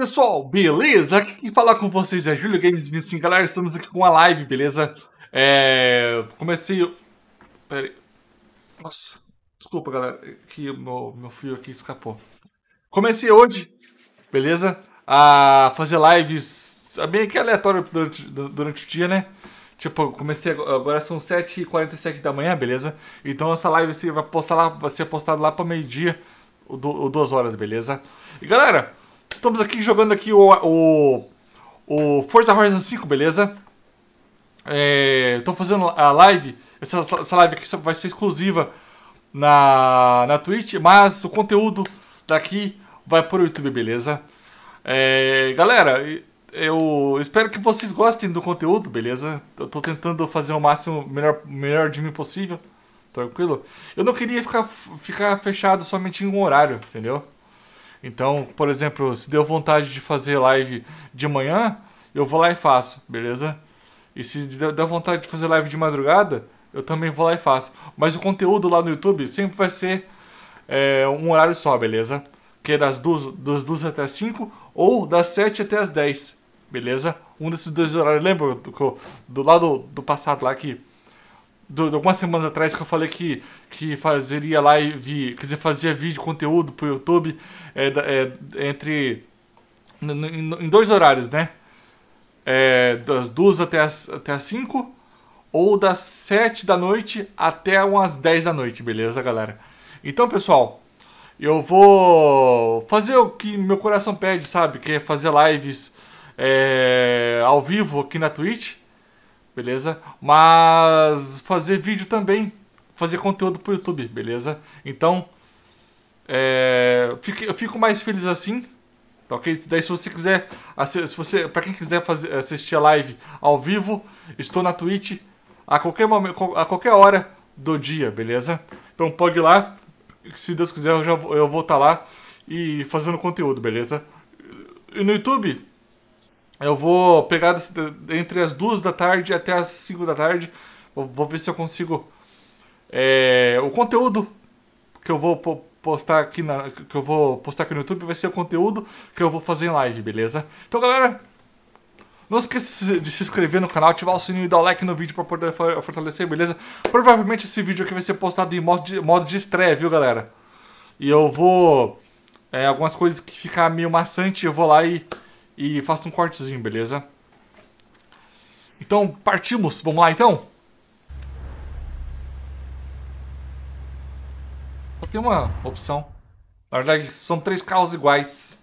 Pessoal, beleza? Aqui quem fala com vocês é Júlio Games 25, galera, estamos aqui com a live, beleza? Comecei... Pera aí. Nossa, desculpa, galera, que meu fio aqui escapou. Comecei hoje, beleza? A fazer lives bem que aleatório durante o dia, né? Tipo, comecei agora, são 7h47 da manhã, beleza? Então essa live assim, vai ser postada lá para meio-dia ou 2 horas, beleza? E galera... Estamos aqui jogando aqui o Forza Horizon 5, beleza? Estou fazendo a live, essa live aqui vai ser exclusiva na Twitch, mas o conteúdo daqui vai para o YouTube, beleza? Galera, eu espero que vocês gostem do conteúdo, beleza? Eu estou tentando fazer o máximo, melhor de mim possível, tranquilo? Eu não queria ficar fechado somente em um horário, entendeu? Então, por exemplo, se deu vontade de fazer live de manhã, eu vou lá e faço, beleza? E se der vontade de fazer live de madrugada, eu também vou lá e faço. Mas o conteúdo lá no YouTube sempre vai ser um horário só, beleza? Que é das 2 até as 5 ou das 7 até as 10, beleza? Um desses dois horários, lembra do lado do passado lá que... De algumas semanas atrás que eu falei que fazeria live, quer dizer, fazia vídeo, conteúdo pro YouTube em 2 horários, né? Das 2 até as 5 ou das 7 da noite até umas 10 da noite, beleza, galera? Então, pessoal, eu vou fazer o que meu coração pede, sabe? Que é fazer lives ao vivo aqui na Twitch. Beleza? Mas fazer vídeo também, fazer conteúdo pro YouTube, beleza? Então, eu fico mais feliz assim, tá ok? Daí se você quiser, pra quem quiser assistir a live ao vivo, estou na Twitch a qualquer hora do dia, beleza? Então pode ir lá, se Deus quiser eu vou estar lá e fazendo conteúdo, beleza? E no YouTube... Eu vou pegar entre as 2 da tarde até as 5 da tarde. Vou ver se eu consigo... o conteúdo que eu vou postar aqui no YouTube vai ser o conteúdo que eu vou fazer em live, beleza? Então, galera, não esqueça de se inscrever no canal, ativar o sininho e dar o like no vídeo pra poder fortalecer, beleza? Provavelmente esse vídeo aqui vai ser postado em modo de estreia, viu, galera? E eu vou... algumas coisas que ficar meio maçante, eu vou lá e faço um cortezinho, beleza? Então, partimos! Vamos lá, então? Só tem uma opção. Na verdade, são 3 carros iguais.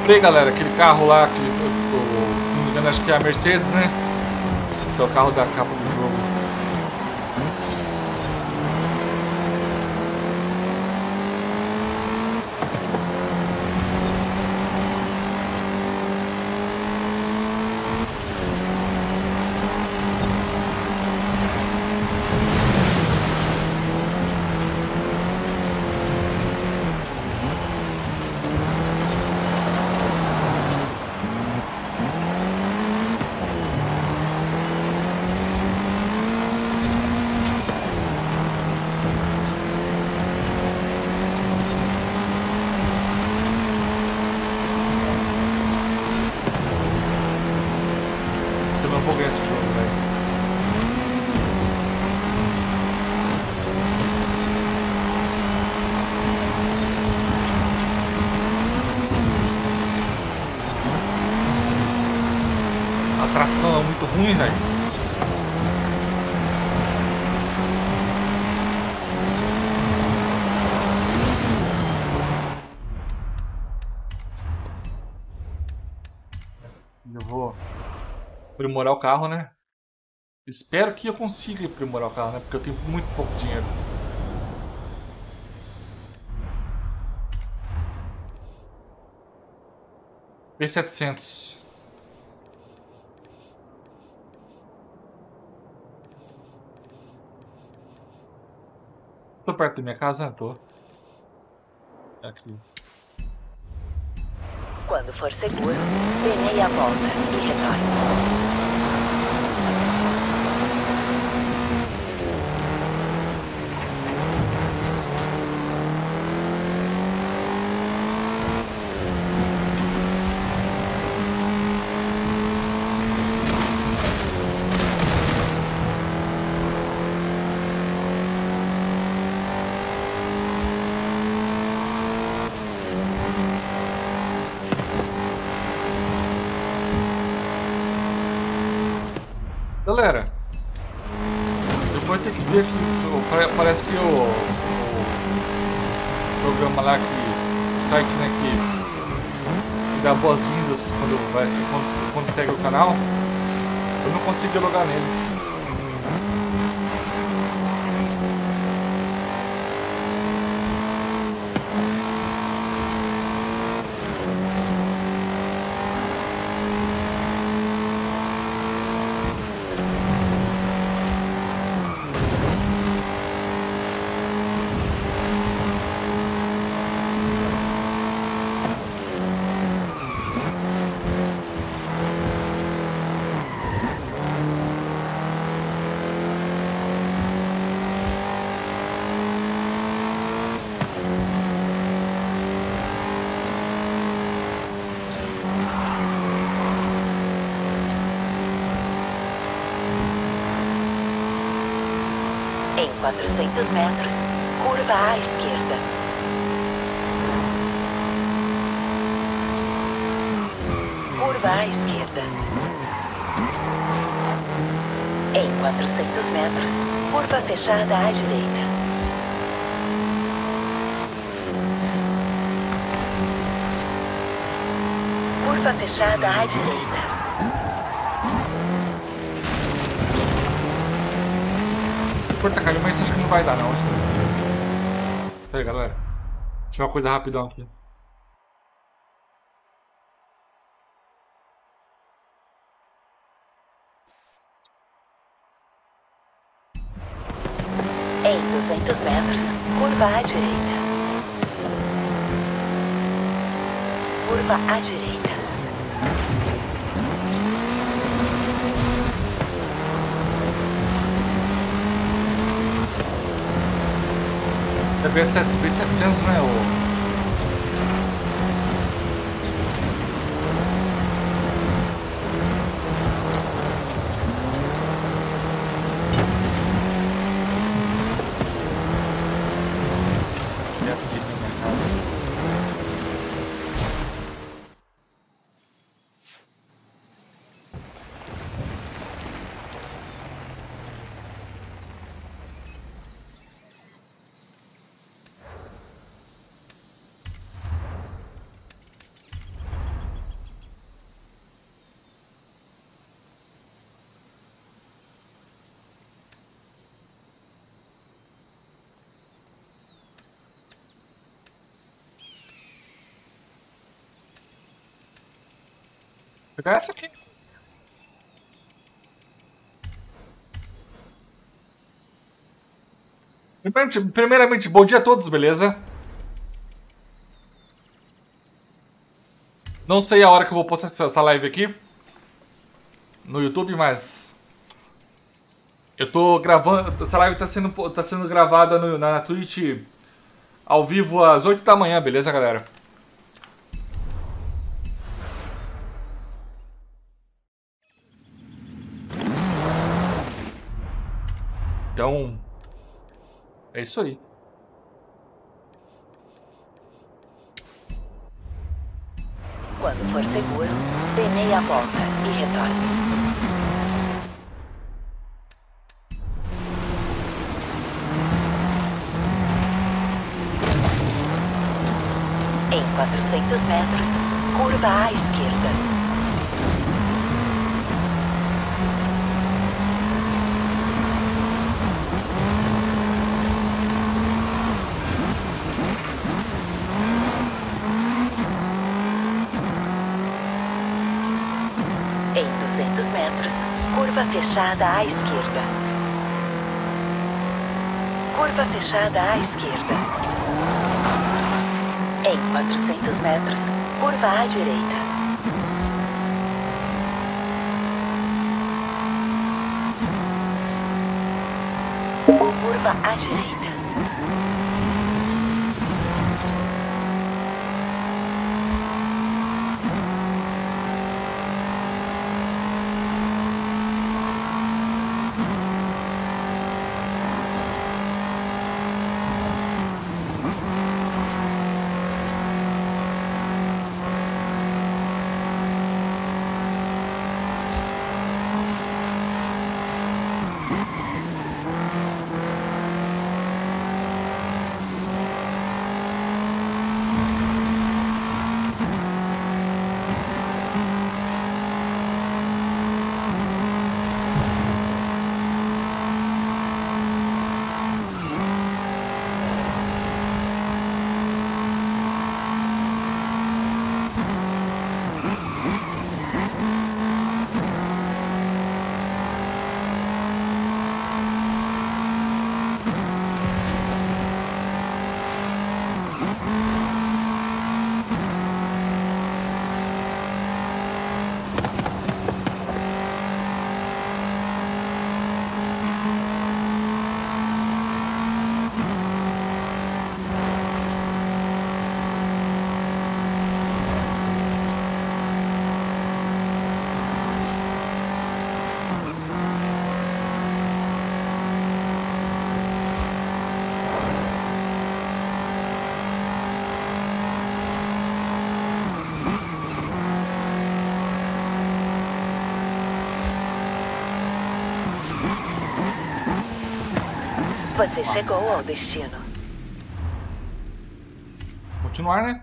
Comprei, galera, aquele carro lá, que, se não me engano, acho que é a Mercedes, né? Que é o carro da capa do jogo. Ruim, velho. Eu vou aprimorar o carro, né? Espero que eu consiga aprimorar o carro, né? Porque eu tenho muito pouco dinheiro. P700. Tô perto da minha casa? Tô. É aqui. Quando for seguro, dê meia volta e retorne. Galera, depois tem que ver que parece que o programa lá, o site, né, que dá boas-vindas quando segue o canal, eu não consigo logar nele. Em 400 metros, curva à esquerda. Curva à esquerda. Em 400 metros, curva fechada à direita. Curva fechada à direita. Porta-calho, mas acho que não vai dar, não. Pera aí, galera. Deixa eu ver uma coisa rapidão aqui. Em 200 metros, curva à direita. Curva à direita. É B700, né? Pegar essa aqui. Primeiramente, bom dia a todos, beleza? Não sei a hora que eu vou postar essa live aqui no YouTube, mas eu tô gravando. Essa live tá sendo gravada na Twitch ao vivo às 8 da manhã, beleza, galera? Então, é isso aí. Quando for seguro, dê meia volta e retorne. Em 400 metros, curva à esquerda. Em 200 metros, curva fechada à esquerda. Curva fechada à esquerda. Em 400 metros, curva à direita. Curva à direita. Você chegou ao destino. Continuar, né?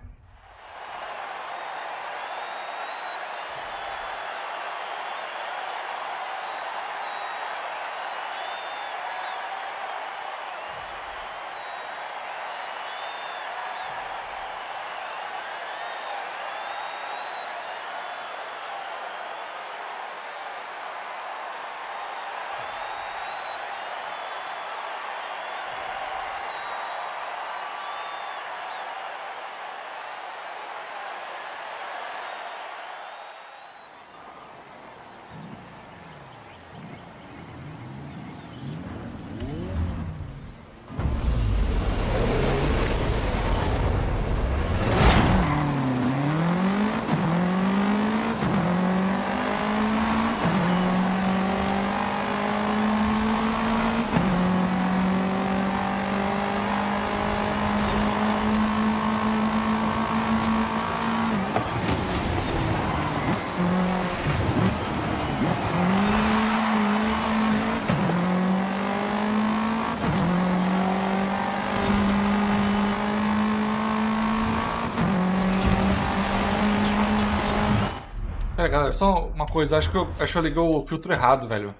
Galera, só uma coisa, acho que eu liguei o filtro errado, velho.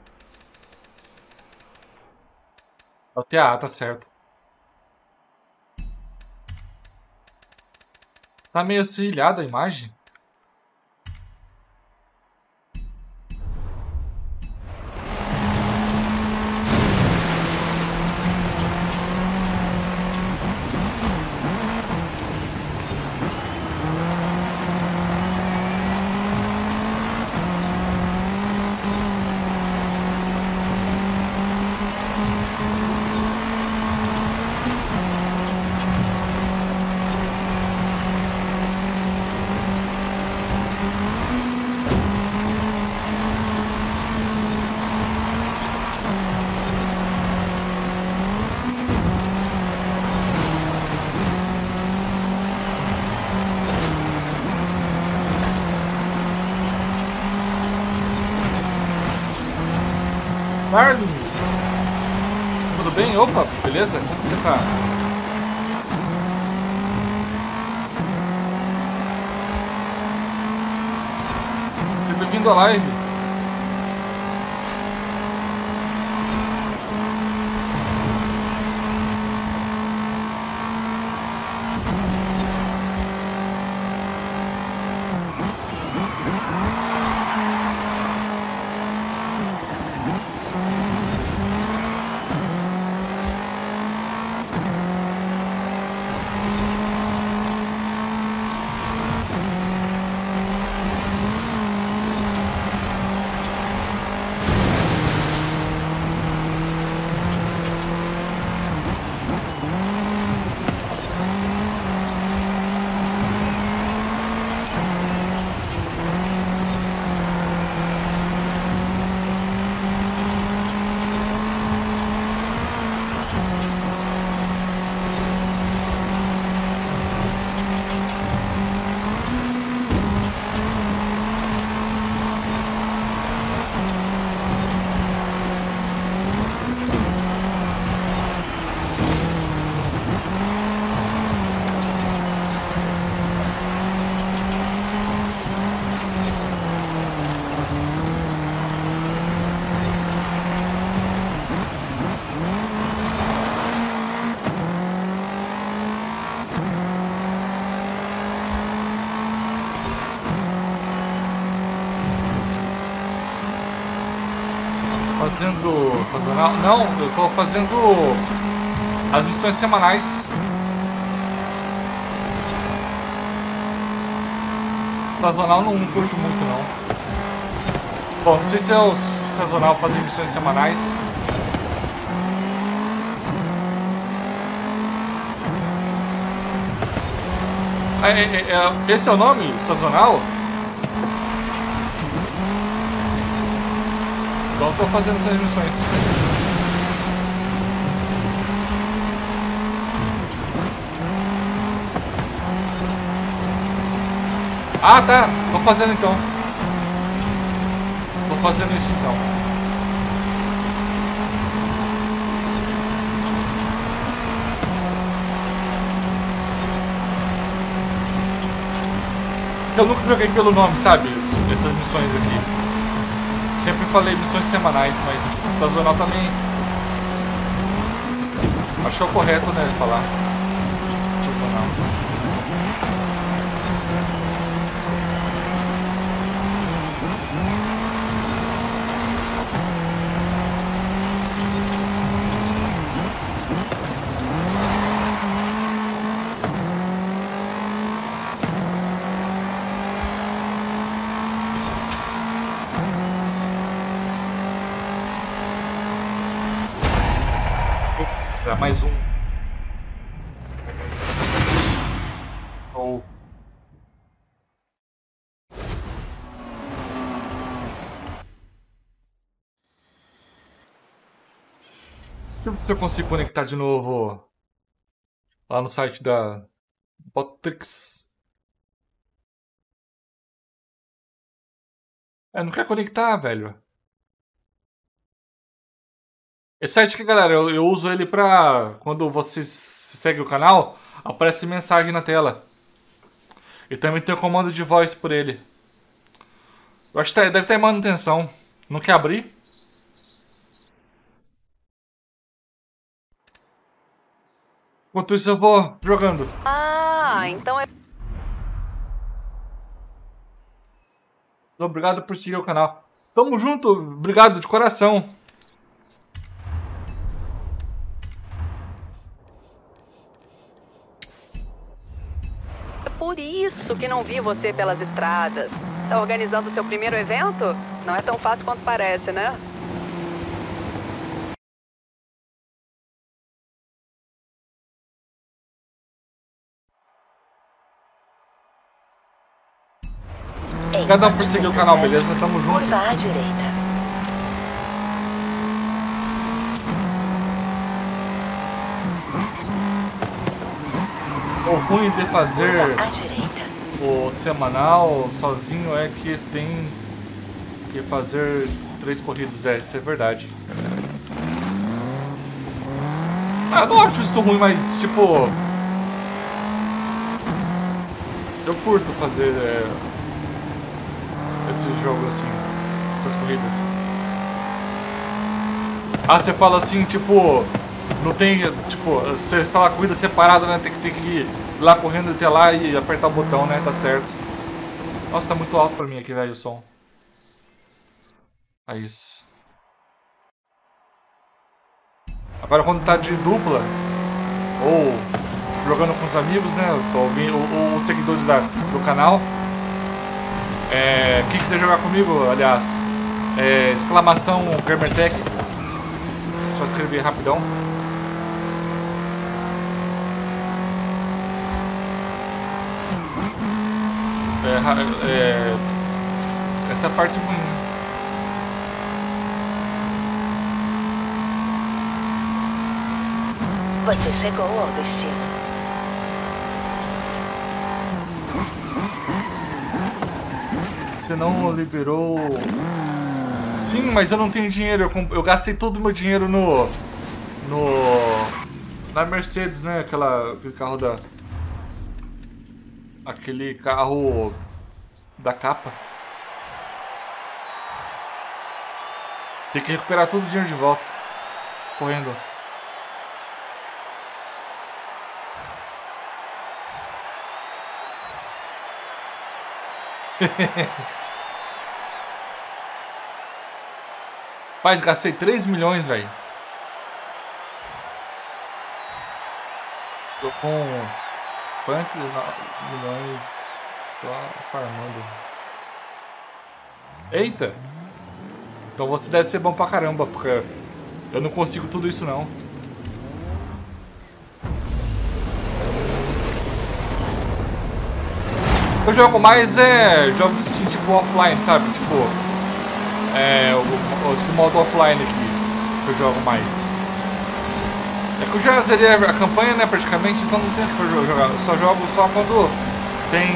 É o TA, tá certo. Tá meio serrilhada a imagem. Tudo bem? Opa, beleza? Como você tá? Seja bem-vindo à live. fazendo sazonal. Não, eu tô fazendo as missões semanais. Sazonal não curto muito não. Bom, não sei se é o sazonal fazer missões semanais. Esse é o nome? Sazonal? Então estou fazendo essas missões. Ah tá, estou fazendo então. Estou fazendo isso então. Eu nunca joguei pelo nome, sabe? Essas missões aqui. Sempre falei missões semanais, mas sazonal também. Acho que é o correto, né? Falar sazonal. Mais um. Ou. Deixa eu ver se eu consigo conectar de novo lá no site da Botrix. É, não quer conectar, velho. Esse site aqui, galera, eu uso ele pra... Quando você segue o canal, aparece mensagem na tela. E também tem o comando de voz por ele. Eu acho que deve estar em manutenção. Não quer abrir? Enquanto isso eu vou jogando. Ah, então é... Obrigado por seguir o canal. Tamo junto, obrigado de coração. Por isso que não vi você pelas estradas. Tá organizando o seu primeiro evento? Não é tão fácil quanto parece, né? Cada um por seguir o canal, beleza? Tamo junto. Curva à direita. O ruim de fazer o semanal sozinho é que tem que fazer 3 corridas, é, isso é verdade. Ah, eu não acho isso ruim, mas tipo... Eu curto fazer esse jogo assim, essas corridas. Ah, você fala assim, tipo... Não tem, tipo, você está lá corrida separada, né? Tem que ir lá correndo até lá e apertar o botão, né? Tá certo. Nossa, tá muito alto pra mim aqui, velho, o som. É isso. Agora quando tá de dupla, ou jogando com os amigos, né? Ou os seguidores do canal. É, quem quiser jogar comigo, aliás, é, exclamação Gamer Tech. Só escrever rapidão. Essa parte ruim. Você chegou ao destino. Você não liberou. Sim, mas eu não tenho dinheiro. Eu gastei todo o meu dinheiro na Mercedes, né? Aquele carro da... Aquele carro da capa. Tem que recuperar todo o dinheiro de volta. Correndo. Rapaz, gastei 3 milhões, velho. Tô com quantos milhões só farmando. Eita! Então você deve ser bom pra caramba, porque eu não consigo tudo isso não. Eu jogo mais jogos assim, tipo offline, sabe? Tipo, esse modo offline aqui que eu jogo mais. É que eu já zerei a campanha, né, praticamente, então não tem o que jogar. Eu só jogo só quando tem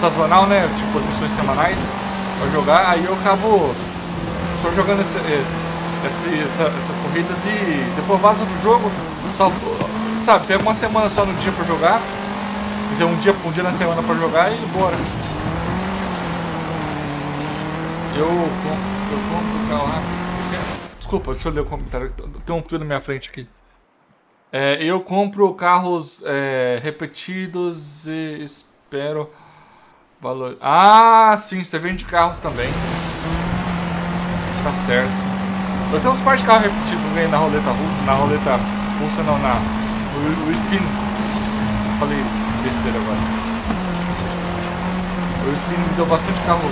sazonal, né, tipo as missões semanais pra jogar, aí eu acabo só jogando essas corridas e depois vaza do jogo, só, sabe, pega uma semana só no dia pra jogar. Fazer um dia na semana pra jogar e bora. Eu compro o carro rápido. Desculpa, deixa eu ler o comentário. Tem um tweet na minha frente aqui. Eu compro carros repetidos e espero valor. Ah, sim, você vende carros também. Tá certo. Eu tenho uns par de carros repetidos que ganhei na roleta russa. Na roleta russa não, na... O spin. Falei... besteira agora. O Steam me deu bastante carros.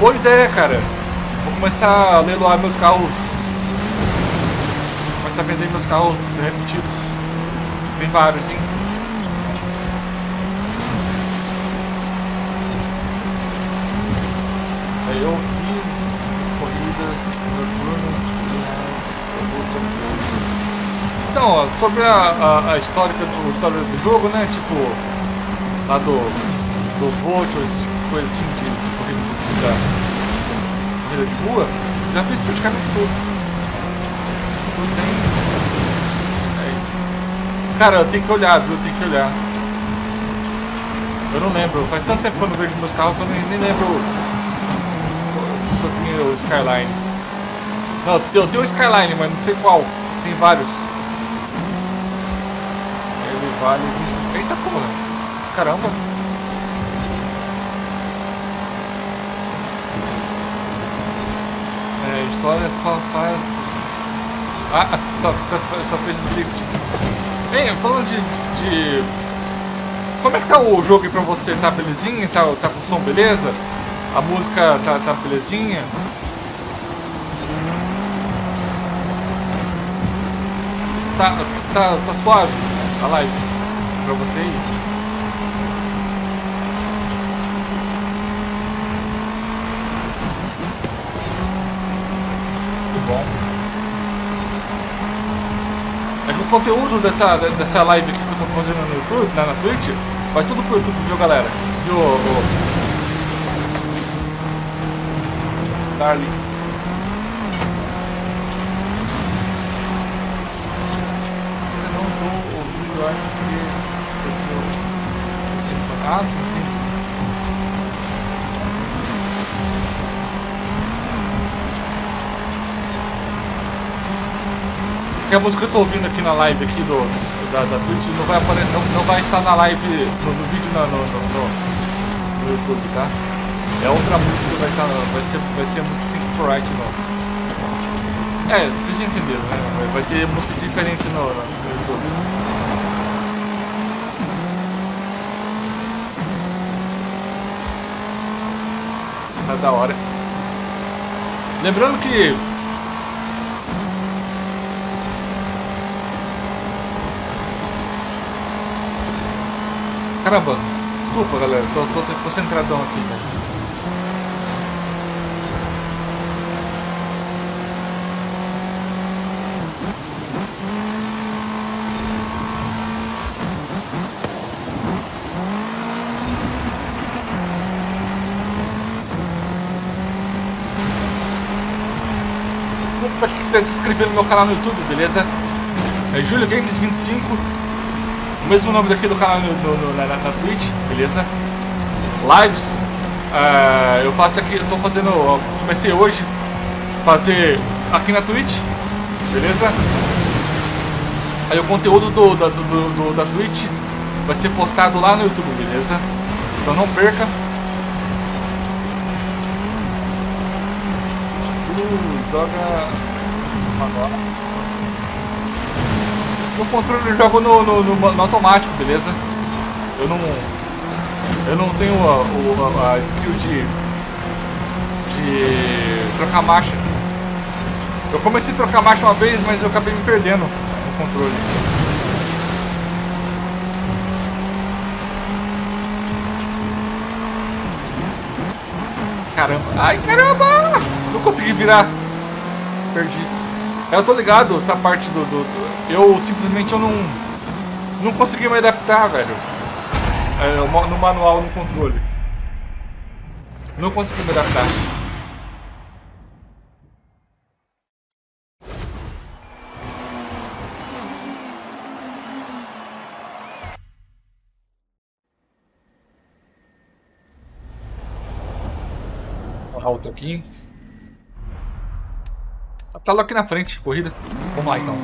Boa ideia, cara. Vou começar a leiloar meus carros. Começar a vender meus carros repetidos. Tem vários, hein? Aí eu fiz as corridas noturnas. Então, ó, sobre a história do jogo, né, tipo, lá do Volt, coisa assim, de corrida assim, da corrida de rua, já fiz praticamente tudo. Cara, eu tenho que olhar, viu, tem que olhar. Eu não lembro, faz tanto tempo que eu não vejo meus carros que eu nem lembro se eu tenho o Skyline. Não, eu tenho o Skyline, mas não sei qual, tem vários. Vale. Eita porra! Caramba! É, história só faz... Ah, só fez drift. Bem, falando de... Como é que tá o jogo aí pra você? Tá belezinha? Tá com som beleza? A música tá belezinha? Tá suave a live? Pra vocês. Muito bom. É que o conteúdo dessa live aqui que eu tô fazendo no YouTube, na Twitch, vai tudo pro YouTube, viu, galera? Viu, Darling. Eu não tô ouvindo, eu acho que... Ah, sim, porque a música que eu tô ouvindo aqui na live aqui da Twitch não vai aparecer, não vai estar na live no vídeo no YouTube, tá? É outra música que vai estar, vai ser a música sem copyright não. É, vocês já entenderam, né? Vai ter música diferente no YouTube. Da hora. Lembrando que caramba, desculpa galera, tô concentradão aqui, né? Se inscrever no meu canal no YouTube, beleza? É Júlio Games 25, o mesmo nome daqui do canal na Twitch, beleza? Lives, eu faço aqui, eu tô fazendo, comecei hoje fazer aqui na Twitch, beleza? Aí o conteúdo da Twitch vai ser postado lá no YouTube, beleza? Então não perca. Joga agora. O controle eu jogo no automático, beleza? Eu não tenho a skill de trocar marcha. Eu comecei a trocar marcha uma vez, mas eu acabei me perdendo no controle. Caramba, ai caramba! Não consegui virar. Perdi. Eu tô ligado, essa parte eu simplesmente eu não consegui me adaptar, velho. No manual, no controle. Não consegui me adaptar. O toquinho. Tá logo aqui na frente, corrida. Vamos lá então.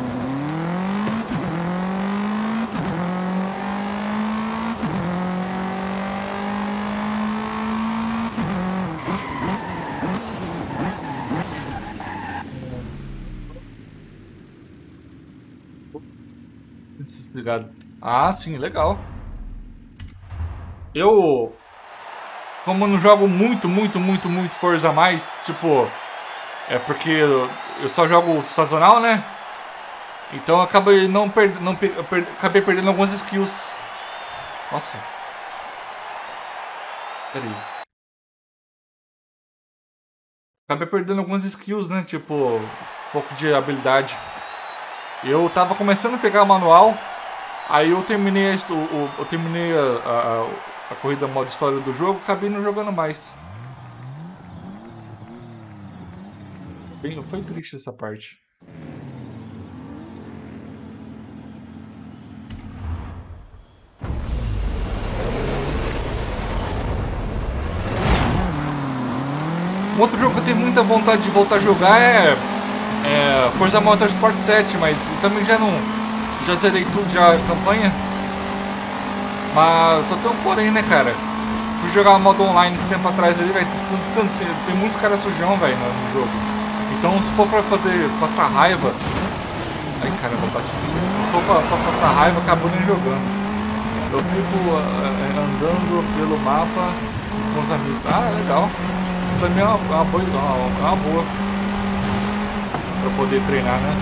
Desligado. Ah, sim, legal. Como eu não jogo muito Forza mais, tipo, é porque eu só jogo sazonal, né? Então eu acabei acabei perdendo algumas skills. Nossa. Peraí. Acabei perdendo algumas skills, né? Tipo, um pouco de habilidade. Eu tava começando a pegar o manual, aí eu terminei a corrida modo história do jogo, acabei não jogando mais. Bem, foi triste essa parte. Um outro jogo que eu tenho muita vontade de voltar a jogar é Forza Motorsport 7, mas também já zerei tudo, já a campanha. Mas só tem um porém, né, cara? Fui jogar modo online esse tempo atrás ali, velho. Tem muito cara sujão, velho, no jogo. Então, se for pra poder passar raiva. Ai, caramba, bati assim. Se for pra passar raiva, acabou nem jogando. Eu fico andando pelo mapa com os amigos. Ah, legal. Isso também é uma boa. Pra poder treinar, né?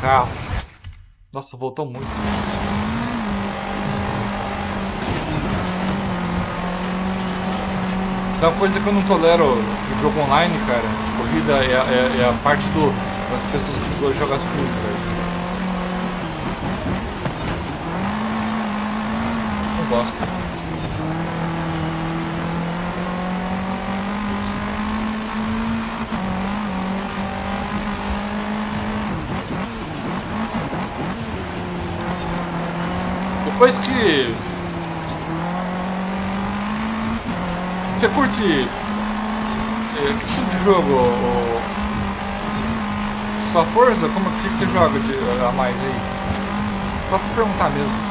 Carro. Nossa, voltou muito. Uma coisa que eu não tolero no jogo online, cara, de corrida, é a parte das pessoas que jogam sujo, velho. Não gosto. Depois que você curte que tipo de jogo? Só Forza? Como que você joga a mais aí? Só pra perguntar mesmo.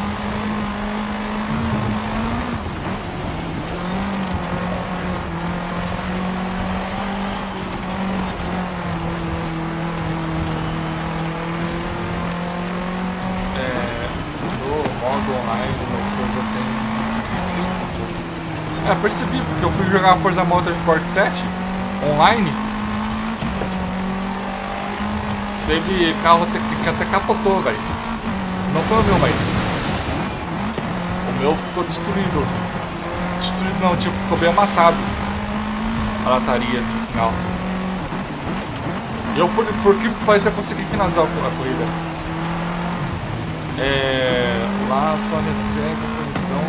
Percebi, porque eu fui jogar Forza Motorsport 7 online. Teve carro que até capotou, velho. Não foi o meu, mas o meu ficou destruído. Destruído não, tipo, ficou bem amassado. A lataria no final. Eu, por que faz eu conseguir finalizar a corrida? Lá só recebe permissão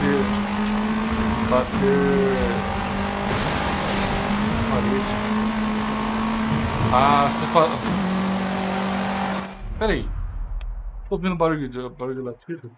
se bater parede. Ah, você fala... Peraí. Tô ouvindo barulho de latido.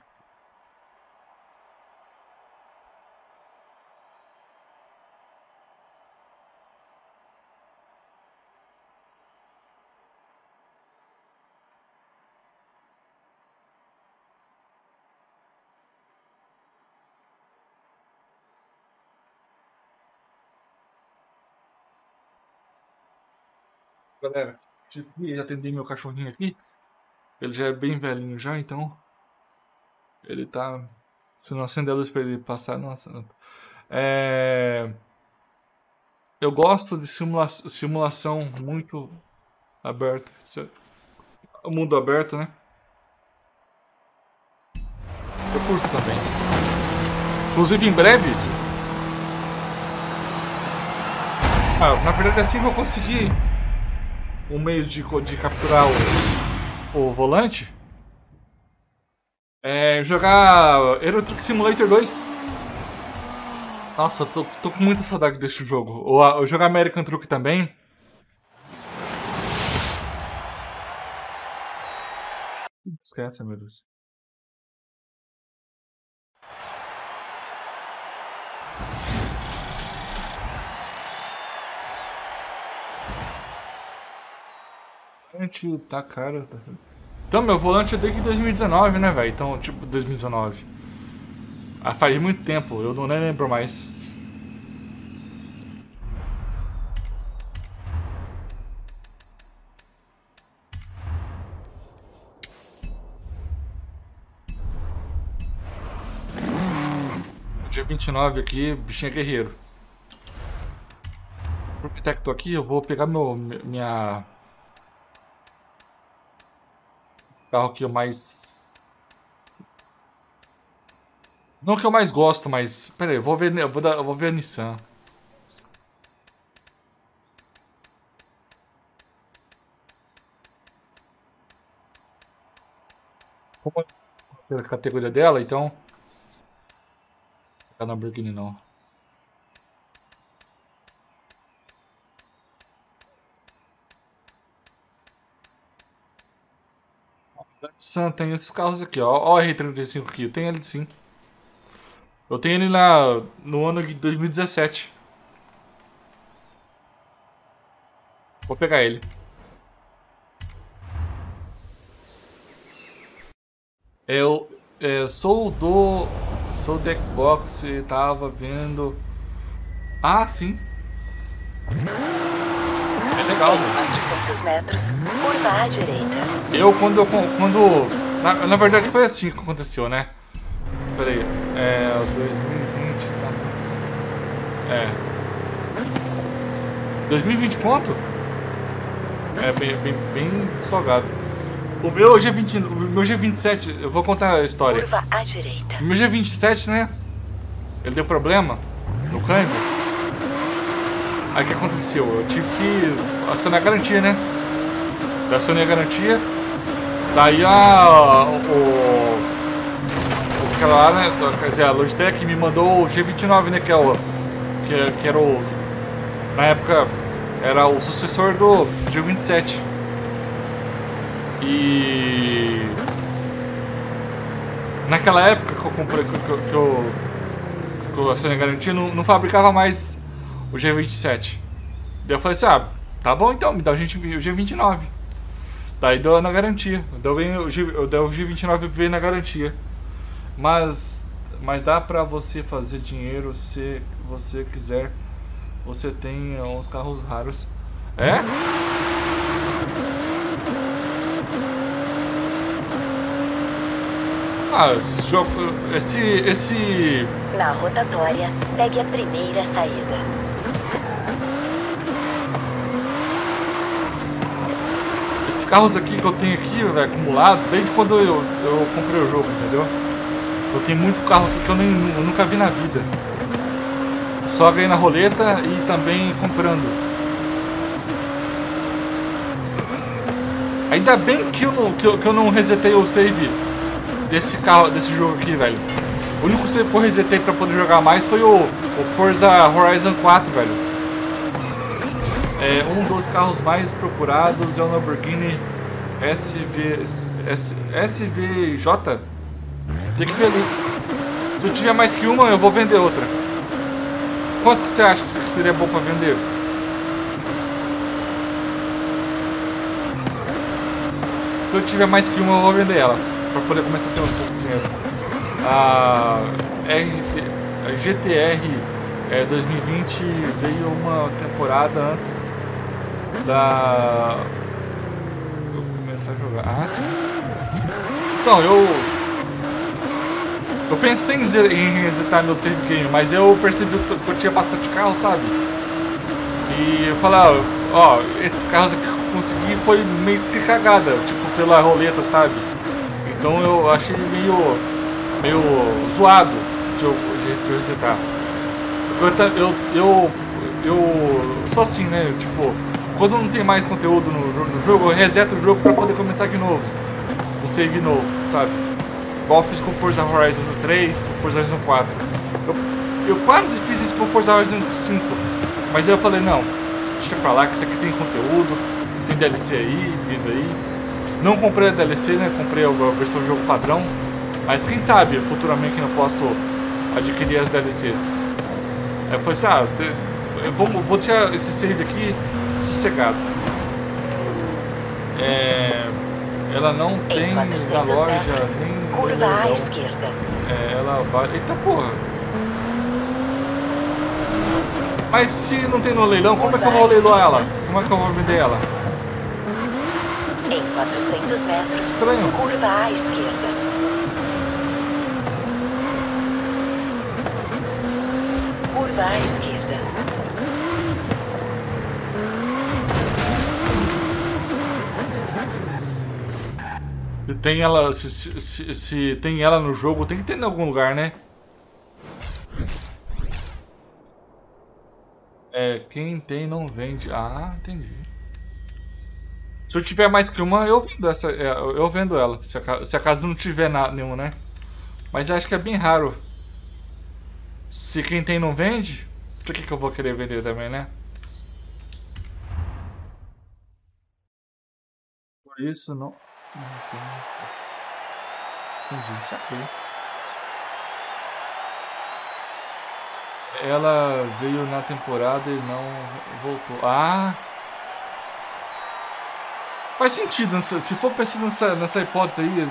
Galera, já atendei meu cachorrinho aqui. Ele já é bem velhinho já, então ele tá... Se não acender a luz pra ele passar, nossa... Eu gosto de simulação muito aberta. O mundo aberto, né? Eu curto também. Inclusive em breve... Ah, na verdade assim eu vou conseguir um meio de capturar o volante é jogar Euro Truck Simulator 2. Nossa, tô com muita saudade desse jogo. Ou jogar American Truck também. Esquece, meu Deus. Tá caro, tá. Então, meu volante eu dei que 2019, né, velho? Então, tipo, 2019. Ah, faz muito tempo, eu não nem lembro mais. Dia 29 aqui, bichinho é guerreiro. Porque até que tô aqui, eu vou pegar minha... Carro que eu mais... Não que eu mais gosto, mas... Pera aí, eu vou ver a Nissan. Como é a categoria dela, então... Não é Lamborghini, não. Tem esses carros aqui, ó. Ó, R35 aqui. Eu tenho ele sim. Eu tenho ele no ano de 2017. Vou pegar ele. Eu sou do Xbox e tava vendo. Ah, sim. É legal, né? 400 metros, curva à direita. Na verdade foi assim que aconteceu, né? Pera aí. 2020, tá? 2020 quanto? É bem salgado. O meu G20, o meu G27, eu vou contar a história. Curva à direita. O meu G27, né? Ele deu problema no câmbio. Aí o que aconteceu? Eu tive que acionar a garantia, né? Eu acionei a garantia. Daí aquela lá, né? Quer dizer, a Logitech me mandou o G29, né? Que era o... Na época era o sucessor do G27. E... Naquela época que eu comprei, que eu acionei a garantia, não fabricava mais... O G27. Daí eu falei assim, ah, tá bom então, me dá o G29. Daí deu na garantia. Daí o G29 veio na garantia. Mas dá pra você fazer dinheiro se você quiser. Você tem uns carros raros. É? Ah, esse... Na rotatória, pegue a primeira saída. Esses carros aqui que eu tenho aqui, velho, acumulado, desde quando eu comprei o jogo, entendeu? Eu tenho muito carro aqui que eu nunca vi na vida. Só ganhei na roleta e também comprando. Ainda bem que eu não resetei o save desse jogo aqui, velho. O único save que eu resetei pra poder jogar mais foi o Forza Horizon 4, velho. É, um dos carros mais procurados é o Lamborghini SVJ. Tem que ver ali. Se eu tiver mais que uma, eu vou vender outra. Quantos que você acha que seria bom para vender? Se eu tiver mais que uma, eu vou vender ela. Para poder começar a ter um pouco de dinheiro. A GTR 2020 veio uma temporada antes da eu começar a jogar. Ah, sim. Então, eu pensei em resetar meu save game, mas eu percebi que eu tinha bastante carro, sabe? E eu falei, ó, esses carros aqui que eu consegui foi meio que cagada, tipo, pela roleta, sabe? Então eu achei meio zoado de eu resetar. Eu sou assim, né? Tipo, quando não tem mais conteúdo no jogo, eu reseto o jogo pra poder começar de novo. Um save novo, sabe? Igual eu fiz com Forza Horizon 3, Forza Horizon 4. Eu quase fiz isso com Forza Horizon 5. Mas aí eu falei, não, deixa pra lá que isso aqui tem conteúdo, tem DLC aí, vindo aí. Não comprei a DLC, né? Comprei a versão do jogo padrão. Mas quem sabe futuramente eu posso adquirir as DLCs. Eu falei assim, ah, eu vou deixar esse save aqui sossegado. É, ela não tem na loja nem... Curva à esquerda. É, ela vale... Eita porra! Mas se não tem no leilão, como é que eu vou leiloar ela? Como é que eu vou vender ela? Em 400 metros, estranho. Curva à esquerda. Curva à esquerda. Se tem ela, se tem ela no jogo, tem que ter em algum lugar, né? É, quem tem não vende. Ah, entendi. Se eu tiver mais que uma, eu vendo ela. Se a casa não tiver nenhuma, né? Mas eu acho que é bem raro. Se quem tem não vende, por que eu vou querer vender também, né? Por isso não tem. Entendi, saquei. Ela veio na temporada e não voltou. Ah! Faz sentido, se for pensar nessa hipótese aí,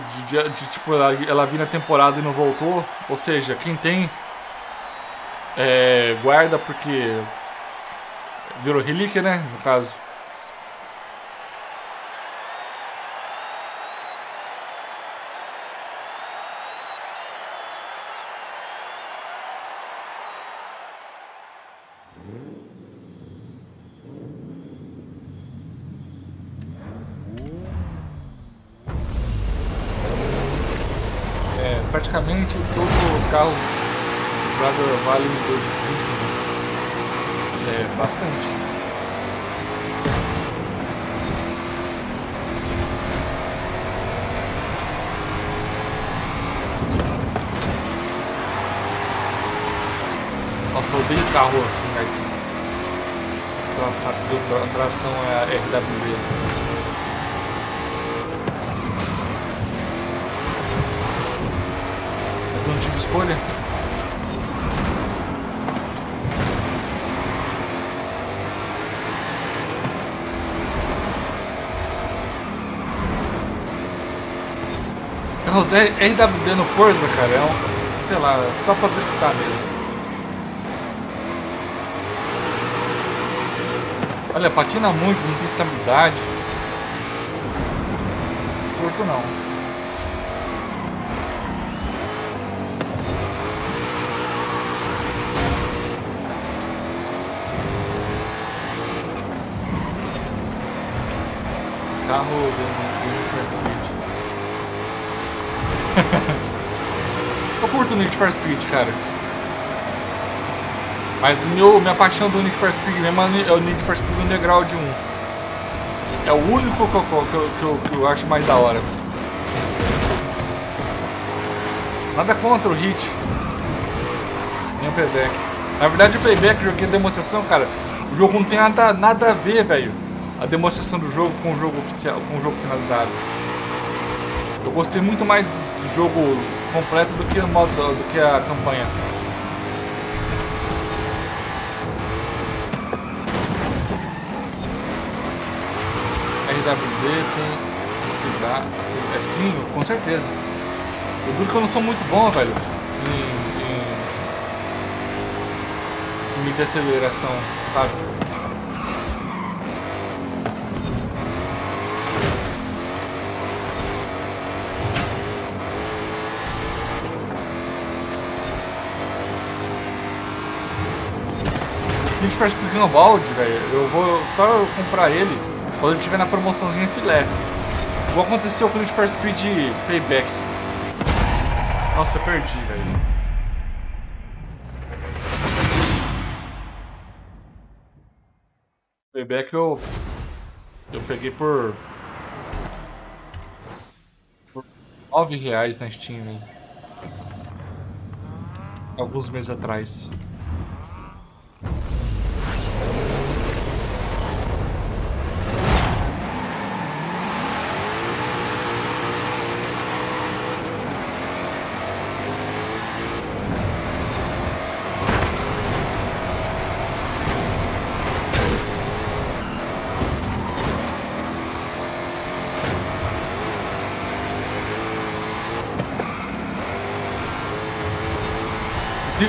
de tipo, ela vir na temporada e não voltou. Ou seja, quem tem... É, guarda porque virou relíquia, né? No caso. É, praticamente todos os carros vale uns 2 é bastante. Nossa, eu odeio carro assim, né? A tração é a RWB. Mas não tive escolha. RWD no Forza, cara, é um, sei lá, só pra triputar mesmo. Olha, patina muito, não tem estabilidade. Curto não. Carro de eu curto o Need for Speed, cara. Mas minha paixão do Need for Speed mesmo é o Need for Speed no degrau de 1. É o único que eu acho mais da hora. Nada contra o Hit. Nem o Playback. Na verdade o Playback eu joguei a demonstração, cara. O jogo não tem nada a ver, velho. A demonstração do jogo com o jogo oficial, com o jogo finalizado. Eu gostei muito mais do jogo completo do que a campanha. RWD tem que dar. É sim, com certeza. Eu juro que eu não sou muito bom, velho, em mídia de aceleração, sabe? Need for Speed no balde, velho, eu vou só comprar ele quando ele tiver na promoçãozinha filé. O que aconteceu com o Need for Speed Payback? Nossa, eu perdi, velho. Payback eu peguei por R$9 na Steam, né? Alguns meses atrás.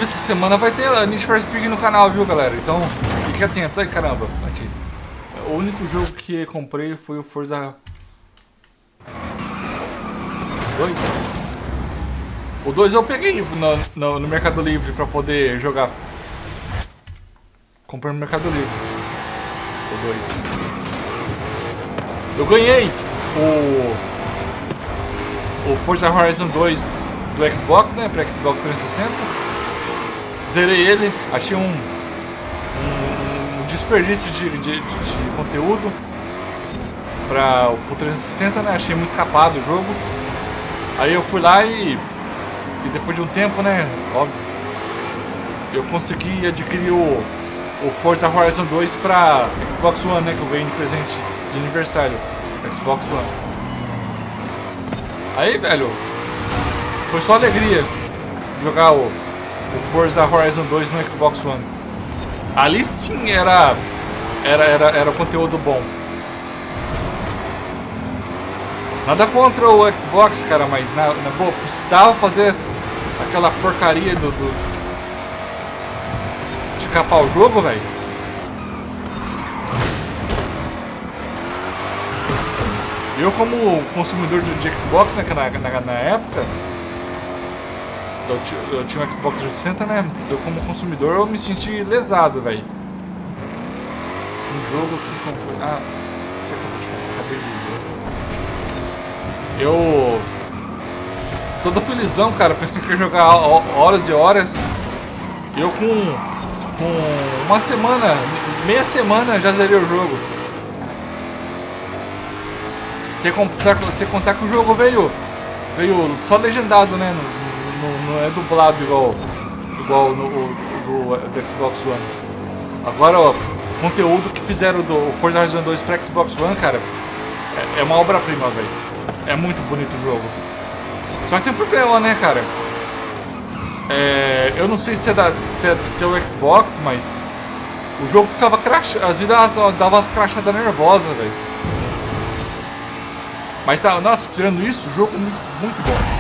Essa semana vai ter Need for Speed no canal, viu, galera? Então, fique atento. Ai, caramba, bati. O único jogo que comprei foi o Forza 2. O 2 eu peguei no Mercado Livre pra poder jogar. Comprei no Mercado Livre. O 2. Eu ganhei o Forza Horizon 2 do Xbox, né? Pra Xbox 360. Zerei ele, achei um desperdício de conteúdo para o 360, né? Achei muito capado o jogo. Aí eu fui lá e depois de um tempo, né? Óbvio, eu consegui adquirir o Forza Horizon 2 para Xbox One, né? Que eu ganhei de presente de aniversário, Xbox One. Aí, velho, foi só alegria jogar o Forza Horizon 2 no Xbox One. Ali sim era conteúdo bom. Nada contra o Xbox, cara, mas na boa, precisava fazer aquela porcaria de capar o jogo, velho. Eu, como consumidor de Xbox, né, na época, eu tinha um Xbox 360, né? Eu, como consumidor, eu me senti lesado, velho. Um jogo que comprou... Ah, acabei de ver. Eu... todo felizão, cara. Pensei que ia jogar horas e horas. Eu com uma semana, meia semana, já zerei o jogo. Sem contar que o jogo veio só legendado, né? Não é dublado igual do Xbox One. Agora, ó, o conteúdo que fizeram do Forza Horizon 2 para Xbox One, cara, é uma obra-prima, velho. É muito bonito o jogo. Só que tem um problema, né, cara? Eu não sei se é o Xbox, mas o jogo ficava crachado. Às vezes dava as crachadas nervosas, velho. Mas, tá, nossa, tirando isso, o jogo é muito bom.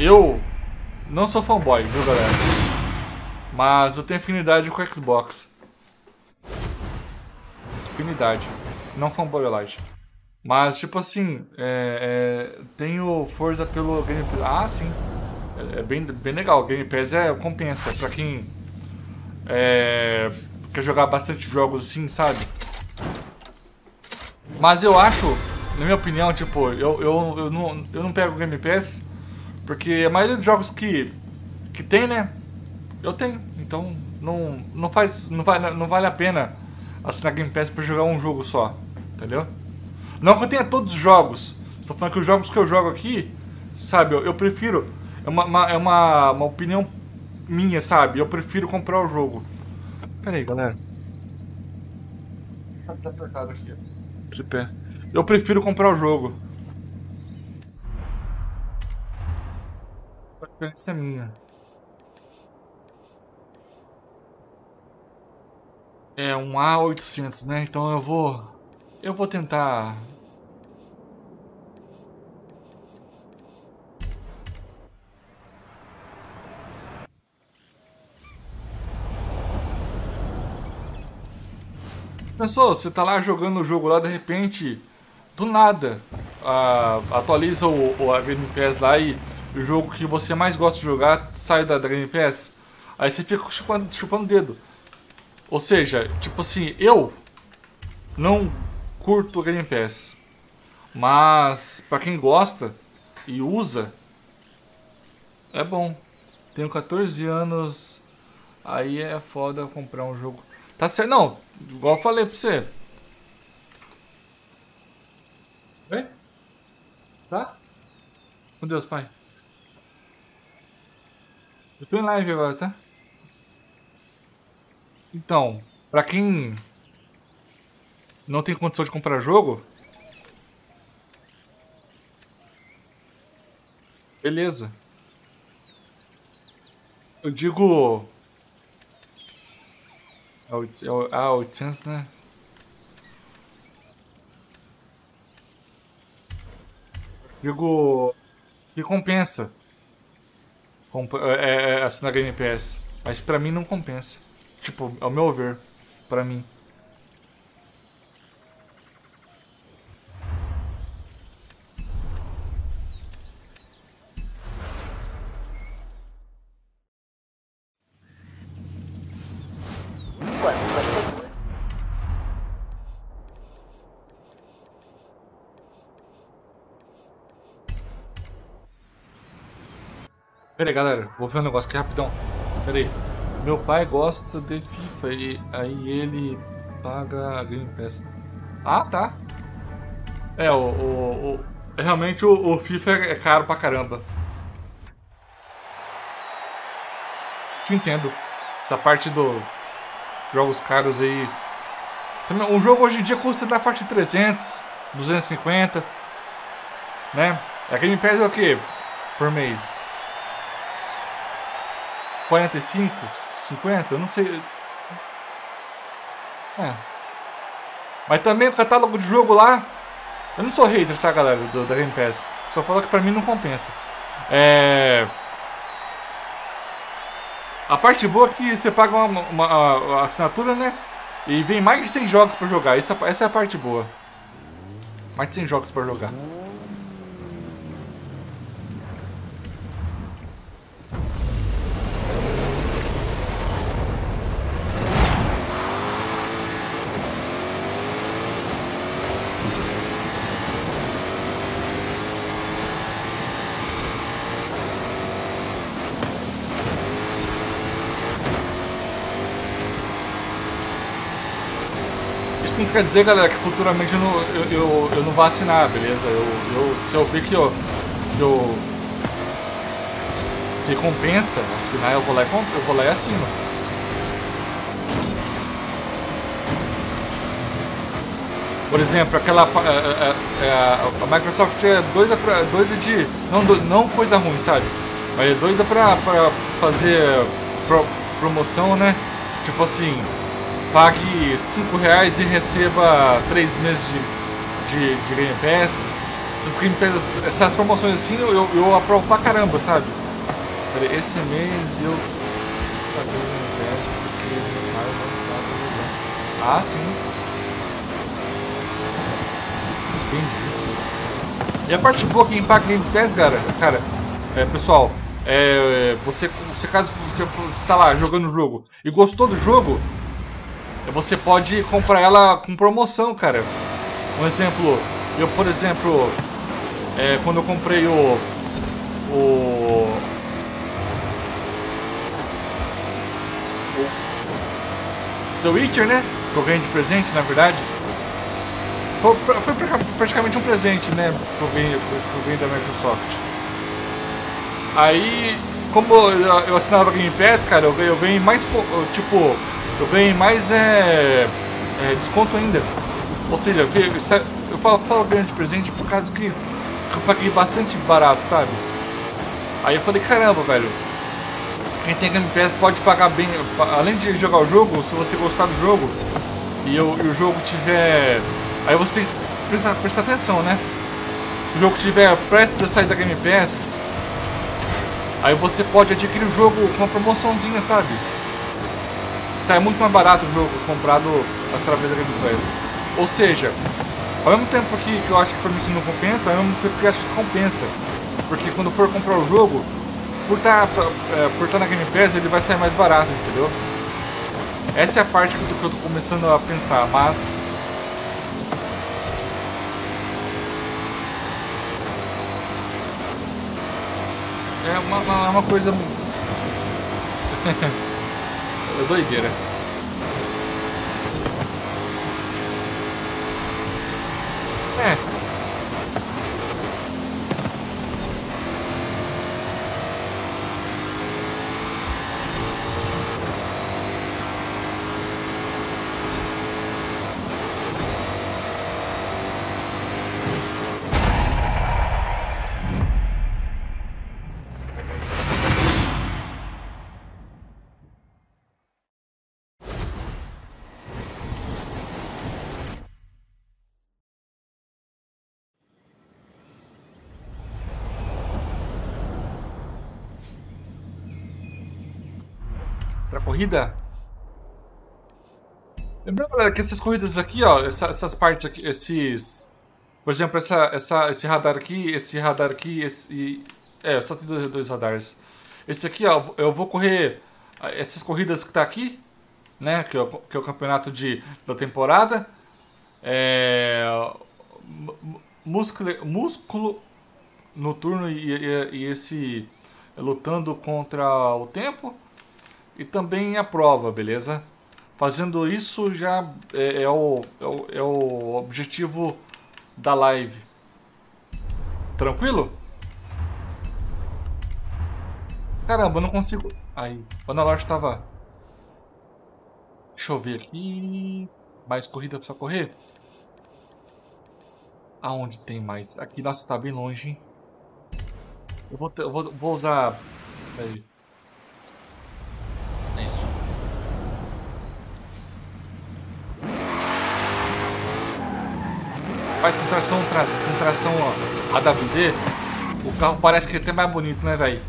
Eu não sou fanboy, viu, galera? Mas eu tenho afinidade com o Xbox. Afinidade. Não fanboy, eu acho. Mas, tipo assim, tenho força pelo Game Pass. Ah, sim. É bem legal. O Game Pass compensa pra quem quer jogar bastante jogos assim, sabe? Mas eu acho, na minha opinião, tipo, eu não pego o Game Pass. Porque a maioria dos jogos que tem, né, eu tenho, então não vale a pena assinar Game Pass pra jogar um jogo só, entendeu? Não que eu tenha todos os jogos, estou falando que os jogos que eu jogo aqui, sabe, eu prefiro, é uma opinião minha, sabe, eu prefiro comprar o jogo. Peraí, galera. Tá apertado aqui. Tripé. Eu prefiro comprar o jogo. A diferença é minha. É um A800, né? Então eu vou tentar. Pessoal, você tá lá jogando o jogo lá, de repente, do nada, atualiza a Game Pass lá e o jogo que você mais gosta de jogar sai da Game Pass. Aí você fica chupando o dedo. Ou seja, tipo assim, eu não curto Game Pass. Mas pra quem gosta e usa, é bom. Tenho 14 anos, aí é foda comprar um jogo. Tá certo, não. Igual eu falei pra você. Oi? Tá? Com Deus, pai. Eu tô em live agora, tá? Então, pra quem não tem condição de comprar jogo, beleza. Eu digo... Ah, 800, né? Digo, que compensa assinar Game Pass, mas pra mim não compensa. Tipo, ao meu ver, pra mim. Peraí, galera, vou ver um negócio aqui rapidão. Peraí. Meu pai gosta de FIFA e aí ele paga a Game Pass. Ah, tá. É, realmente o FIFA é caro pra caramba. Te entendo. Essa parte do jogos caros aí. Um jogo hoje em dia custa da parte de 300, 250, né? A Game Pass é o que? Por mês? 45? 50? Eu não sei. É. Mas também o catálogo de jogo lá. Eu não sou hater, tá, galera? Da Game Pass. Só falo que pra mim não compensa. É. A parte boa é que você paga uma assinatura, né? E vem mais de 100 jogos pra jogar. Essa é a parte boa. Mais de 100 jogos pra jogar. Quer dizer, galera, que futuramente eu não vou assinar, beleza? Se eu ver que que compensa assinar, eu vou lá e compro, eu vou lá e assino. Por exemplo, aquela a Microsoft é doida de não coisa ruim, sabe? Mas é doida pra fazer promoção, né? Tipo assim, pague R$5 e receba 3 meses de Game Pass. Essas promoções assim eu aprovo pra caramba, sabe? Esse mês eu paguei o Game Pass porque meu pai não tava jogando. Ah, sim. Entendi. E a parte boa que paga Game Pass, cara, pessoal, você caso você está lá jogando o jogo e gostou do jogo, você pode comprar ela com promoção, cara. Um exemplo, eu, por exemplo, quando eu comprei o The Witcher, né? Que eu ganhei de presente, na verdade. Foi praticamente um presente, né? Que eu ganhei da Microsoft. Aí como eu assinava Game Pass, cara, eu ganhei mais, tipo, eu ganhei mais desconto ainda. Ou seja, eu falo grande presente por causa que eu paguei bastante barato, sabe? Aí eu falei, caramba, velho, quem tem Game Pass pode pagar bem, além de jogar o jogo, se você gostar do jogo, e o jogo tiver... Aí você tem que prestar atenção, né? Se o jogo tiver prestes a sair da Game Pass, aí você pode adquirir o jogo com uma promoçãozinha, sabe? Sai muito mais barato o jogo comprado através da Game Pass. Ou seja, ao mesmo tempo que eu acho que pra mim não compensa, ao mesmo tempo que eu acho que compensa. Porque quando for comprar o jogo, por estar na Game Pass, ele vai sair mais barato, entendeu? Essa é a parte que eu tô começando a pensar, mas... é uma coisa... é doideira. É. Corrida. Lembrando, galera, que essas corridas aqui, ó, essas partes aqui, esses, por exemplo, esse radar aqui, só tem dois radares. Esse aqui, ó, eu vou correr essas corridas que tá aqui, né, que é o campeonato da temporada, músculo noturno e esse lutando contra o tempo. E também a prova, beleza? Fazendo isso já é o objetivo da live. Tranquilo? Caramba, eu não consigo... Aí, quando a loja estava... Deixa eu ver aqui... Mais corrida para correr? Aonde tem mais? Aqui, nossa, tá bem longe, hein? Eu vou usar... Aí. Faz com tração ó, AWD, o carro parece que é até mais bonito, né, velho?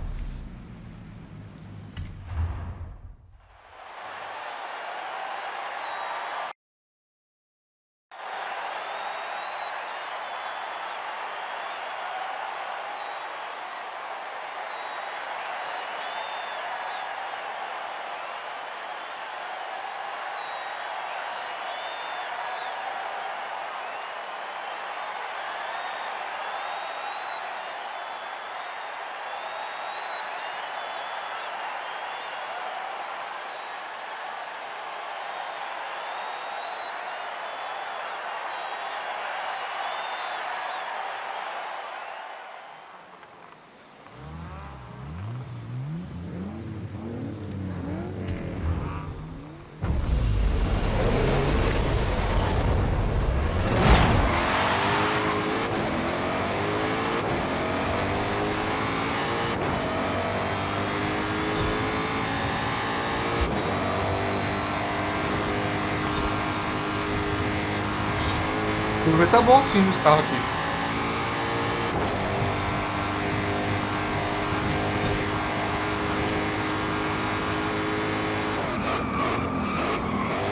Tá bom sim os carros aqui.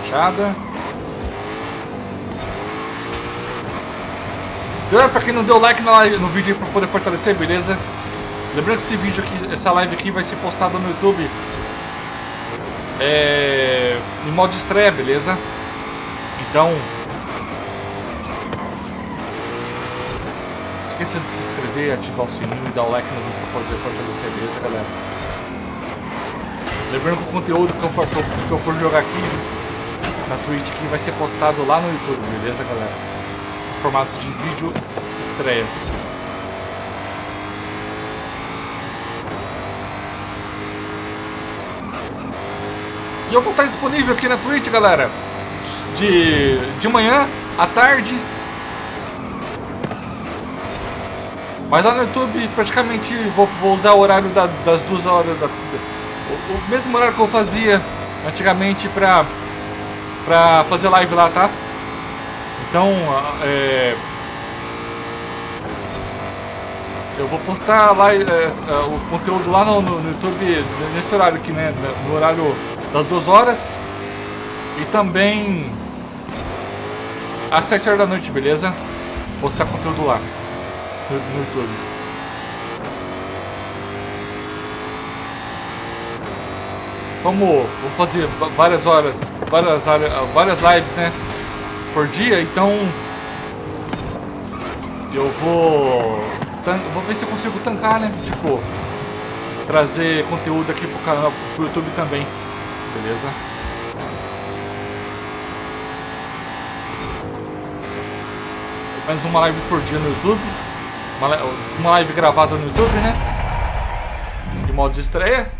Fechada. Galera, pra quem não deu like no vídeo aí pra poder fortalecer, beleza? Lembrando que esse vídeo aqui, essa live aqui vai ser postada no YouTube em modo estreia, beleza? Então... não esqueça de se inscrever, ativar o sininho e dar o like no vídeo para poder fortalecer, beleza, galera? Lembrando que o conteúdo que eu for jogar aqui na Twitch aqui, vai ser postado lá no YouTube, beleza, galera? No formato de vídeo estreia. E eu vou estar disponível aqui na Twitch, galera, de manhã, à tarde. Mas lá no YouTube, praticamente, vou usar o horário das 2 horas, o mesmo horário que eu fazia antigamente pra fazer live lá, tá? Então, eu vou postar lá, o conteúdo lá no YouTube nesse horário aqui, né? No horário das 2 horas. E também às 7 horas da noite, beleza? Vou postar conteúdo lá no YouTube. Vou fazer várias horas, várias lives, né? Por dia, então eu vou ver se eu consigo tancar, né? Tipo, trazer conteúdo aqui pro canal, pro YouTube também, beleza? Mais uma live por dia no YouTube, uma live gravada no YouTube, né? Em modo de estreia.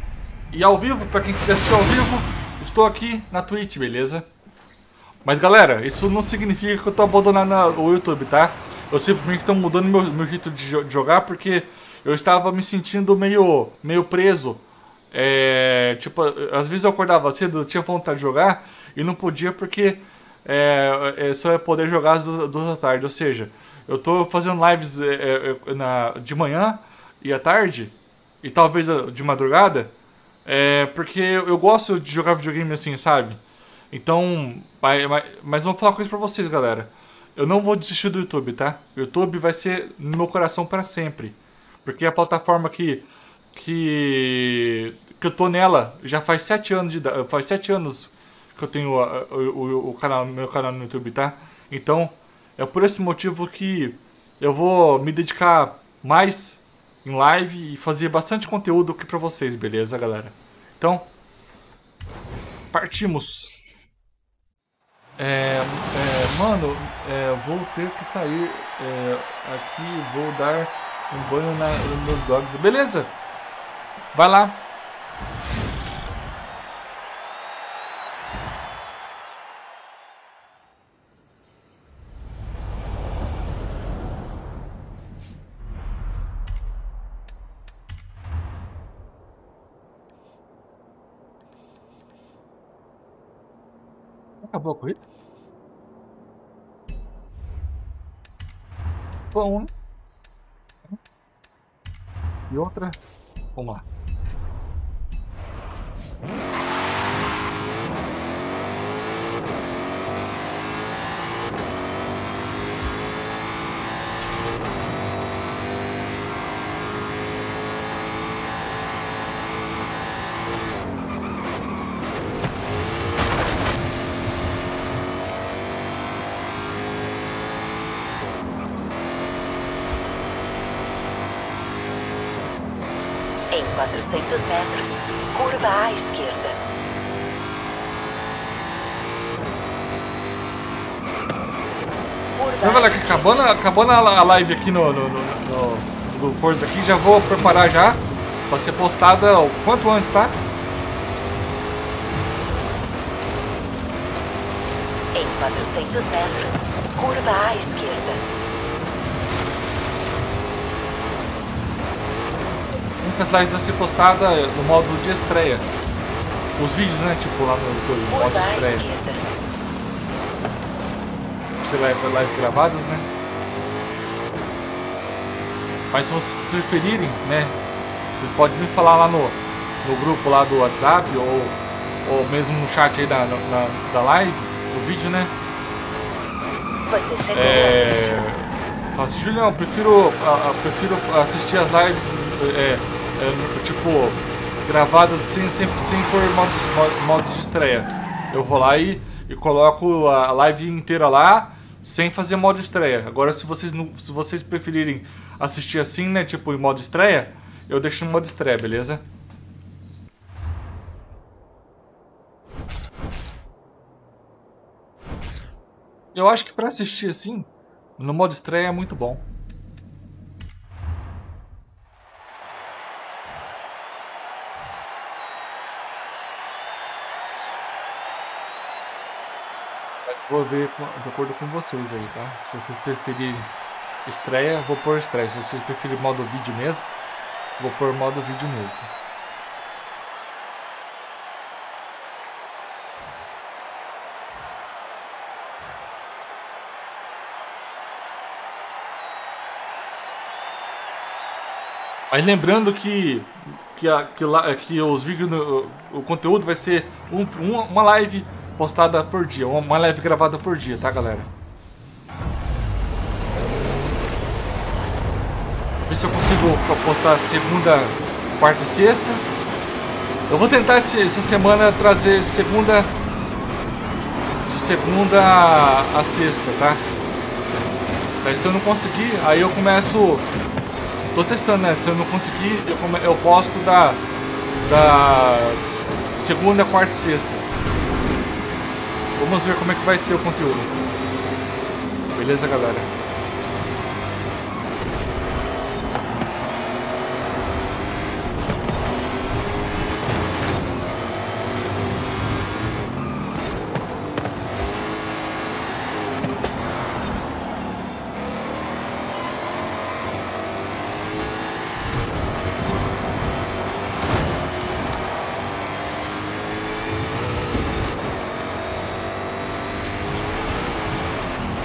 E ao vivo, pra quem quiser assistir ao vivo, estou aqui na Twitch, beleza? Mas galera, isso não significa que eu tô abandonando o YouTube, tá? Eu simplesmente tô mudando meu jeito de jogar, porque eu estava me sentindo meio preso. Tipo, às vezes eu acordava cedo, eu tinha vontade de jogar e não podia porque só ia poder jogar às 2 da tarde. Ou seja, eu tô fazendo lives de manhã e à tarde, e talvez de madrugada, porque eu gosto de jogar videogame assim, sabe? Então, mas vou falar uma coisa pra vocês, galera. Eu não vou desistir do YouTube, tá? O YouTube vai ser no meu coração pra sempre. Porque a plataforma que eu tô nela já faz 7 anos de idade. Faz 7 anos que eu tenho meu canal no YouTube, tá? Então, é por esse motivo que eu vou me dedicar mais em live e fazer bastante conteúdo aqui pra vocês, beleza, galera? Então, partimos! Mano, vou ter que sair aqui, vou dar um banho nos meus dogs, beleza? Vai lá! Acabou a corrida? Bom, né? E outra. Vamos lá. Em 400 metros, curva à esquerda. Então, galera, acabando a live aqui no Forza aqui, já vou preparar já para ser postada o quanto antes, tá? Em 400 metros, curva à esquerda. As lives vai ser postada no modo de estreia. Os vídeos, né? Tipo, lá no YouTube, no modo de estreia. Você vai para live gravadas, né? Mas se vocês preferirem, né? Vocês podem me falar lá no grupo lá do WhatsApp ou mesmo no chat aí da live, do vídeo, né? Você chegou fala assim, Julião, prefiro assistir as lives tipo, gravadas sem pôr modo de estreia. Eu vou lá e coloco a live inteira lá, sem fazer modo de estreia. Agora, se vocês preferirem assistir assim, né, tipo, em modo de estreia, eu deixo no modo de estreia, beleza? Eu acho que pra assistir assim, no modo de estreia é muito bom. Mas vou ver de acordo com vocês aí, tá? Se vocês preferirem estreia, vou pôr estreia. Se vocês preferirem modo vídeo mesmo, vou pôr modo vídeo mesmo. Mas lembrando que os vídeos, o conteúdo vai ser uma live postada por dia, uma live gravada por dia, tá, galera? Ver se eu consigo postar segunda, quarta e sexta. Eu vou tentar essa semana trazer segunda, de segunda a sexta, tá? Aí se eu não conseguir, aí eu começo... Tô testando, né? Se eu não conseguir, eu posto da segunda, quarta e sexta. Vamos ver como é que vai ser o conteúdo. Beleza, galera?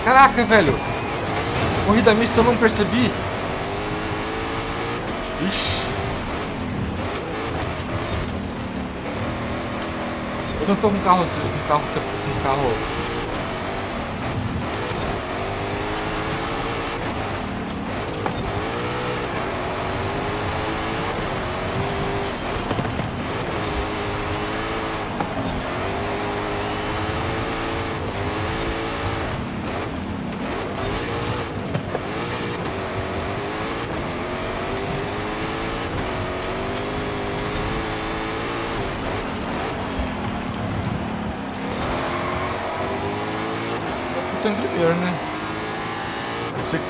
Caraca, velho! Corrida mista eu não percebi! Ixi! Eu não tô com carro assim, com carro.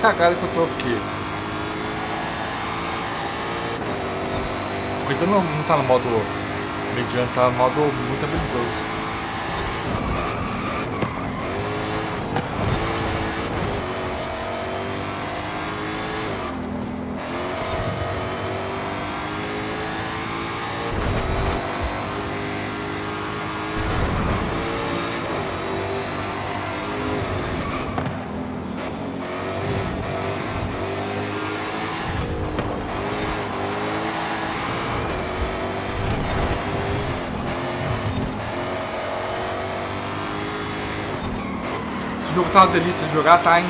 Cagada que eu tô aqui. Então não tá no modo mediano, tá no modo muito habilidoso. Tá uma delícia de jogar, tá, hein?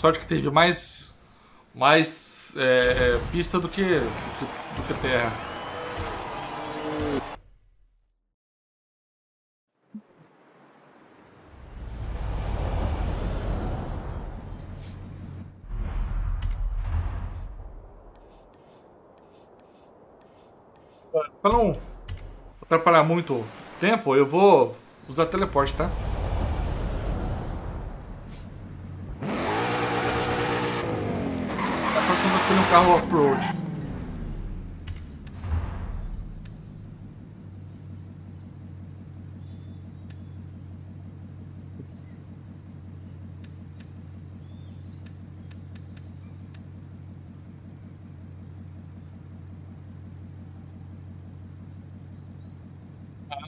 sorte que teve mais pista do que terra. Para não atrapalhar muito o tempo, eu vou usar teleporte, tá? Na próxima vez que eu tenho um carro off-road.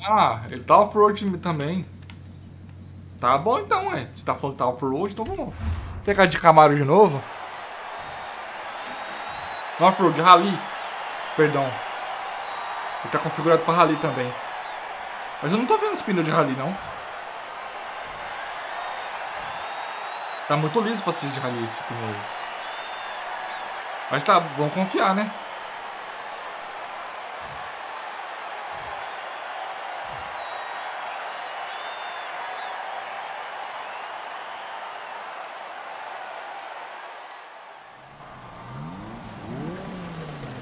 Ah, ele tá off-road em mim também. Tá bom então, ué. Se tá falando que tá off-road, então vamos pegar de Camaro de novo. Off-road, rally. Perdão. Ele tá configurado pra rally também. Mas eu não tô vendo esse pneu de rally, não. Tá muito liso pra ser de rally esse pneu. Mas tá, vamos confiar, né?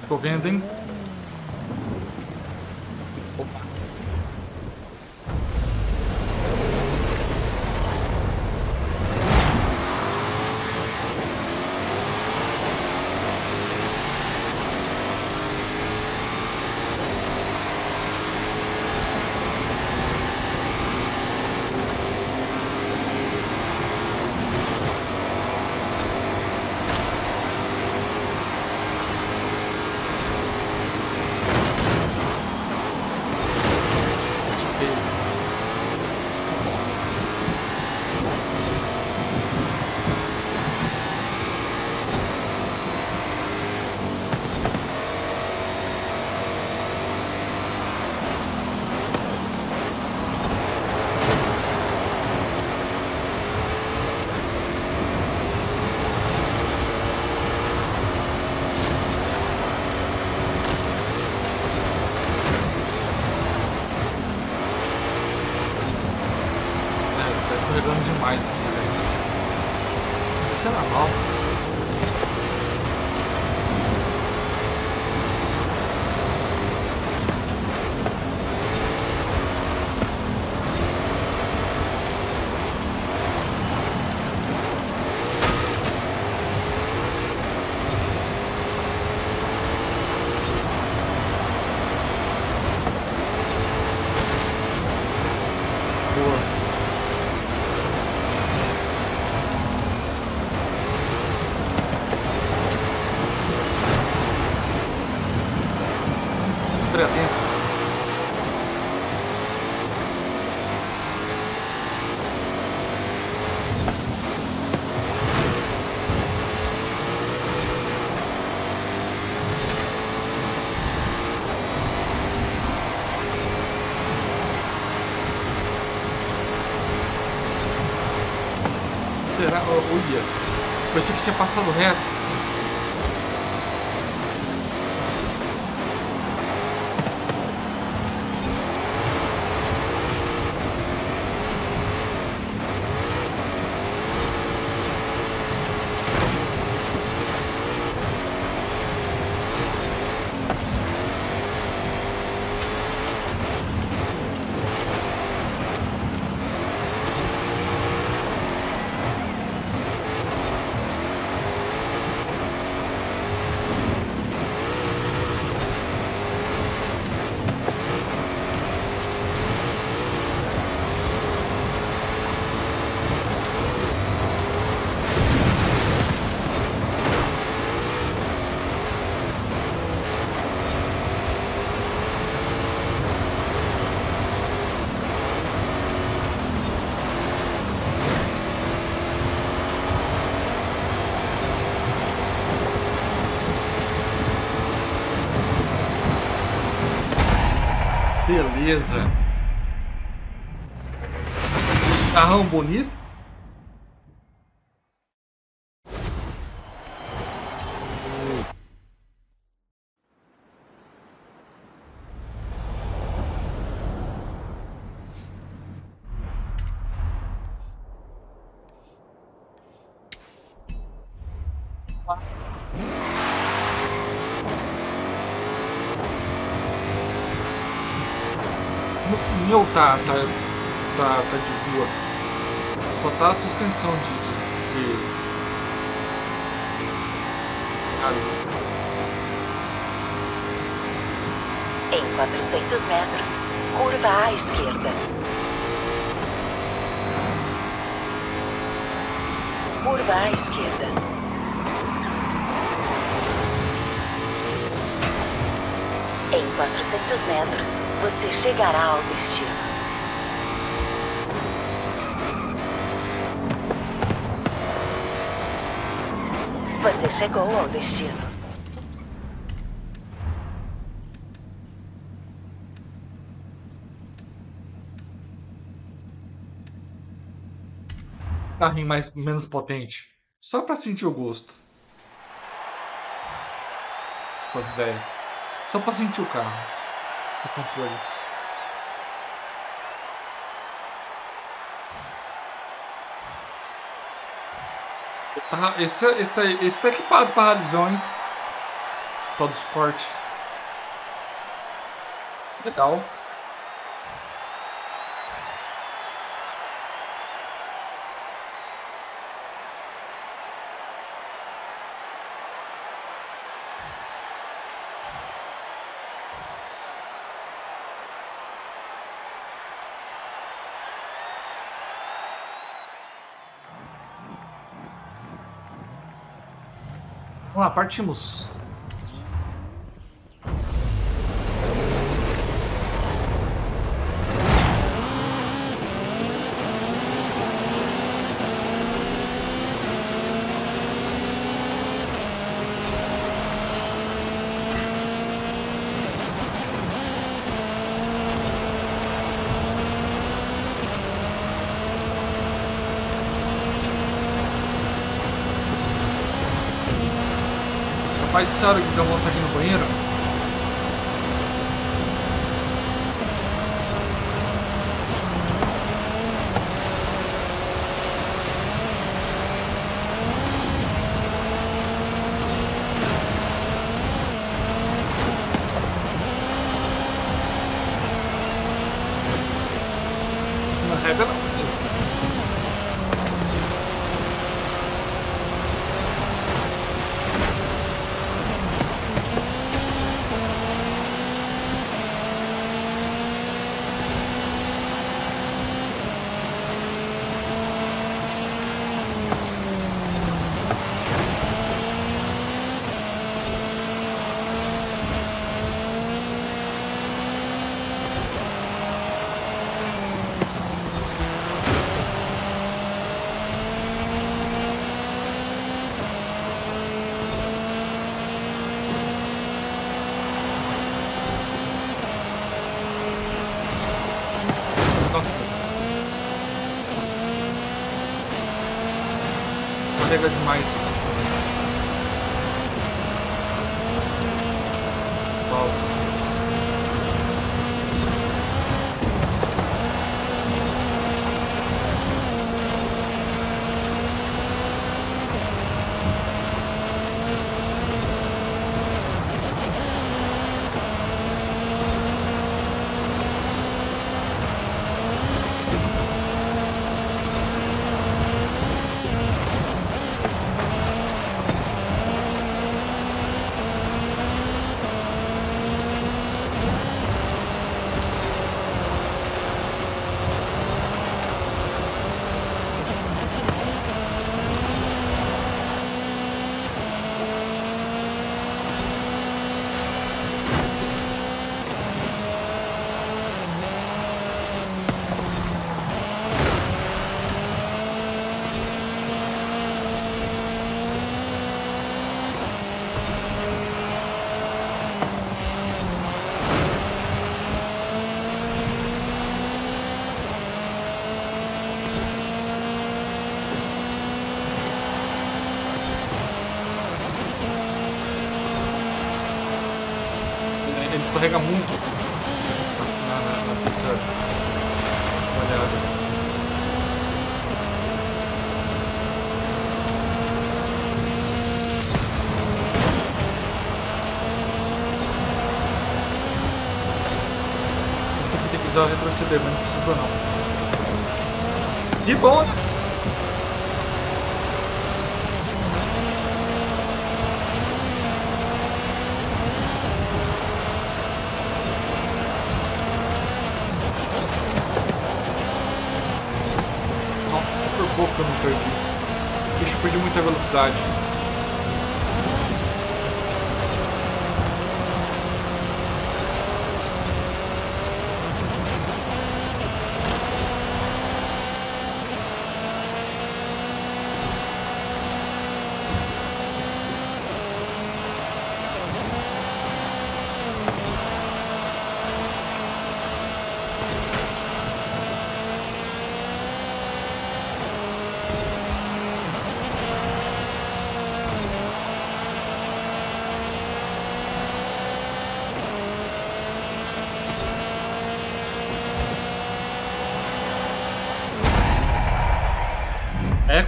Tô vendo, hein? Opa. Pensei que tinha passado reto. Beleza. Carrão bonito. O meu tá de boa. Só tá a suspensão de... Em 400 metros, curva à esquerda. Curva à esquerda. Em 400 metros, você chegará ao destino. Você chegou ao destino. Carrinho menos potente. Só pra sentir o gosto. Tipo as ideias. Só pra sentir o carro. O controle. Esse tá equipado pra realizão, hein? Todos corte. Legal. Vamos lá, partimos. Mas sabe que dá uma volta aqui no banheiro? Não arrega não. Pega demais. Pessoal. Escorrega muito na pista molhada. precisar retroceder, mas não precisa não. De bom, né? Nossa, por pouco eu não perdi. Deixa eu perder muita velocidade.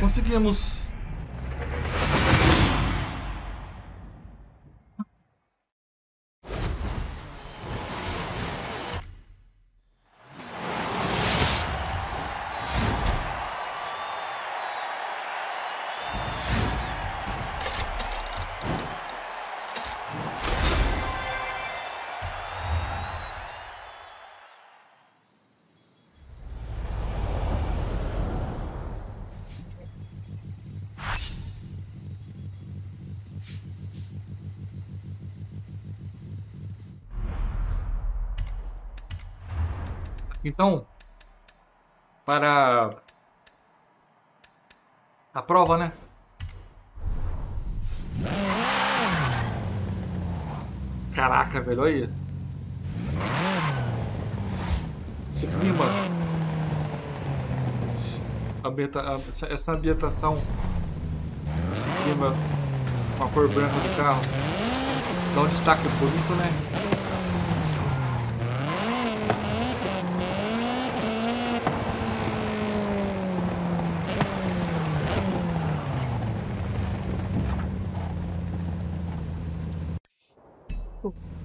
Conseguimos. Então, para a prova, né? Caraca, velho, olha aí. Esse clima. Essa ambientação. Esse clima com a cor branca do carro. Dá um destaque bonito, né?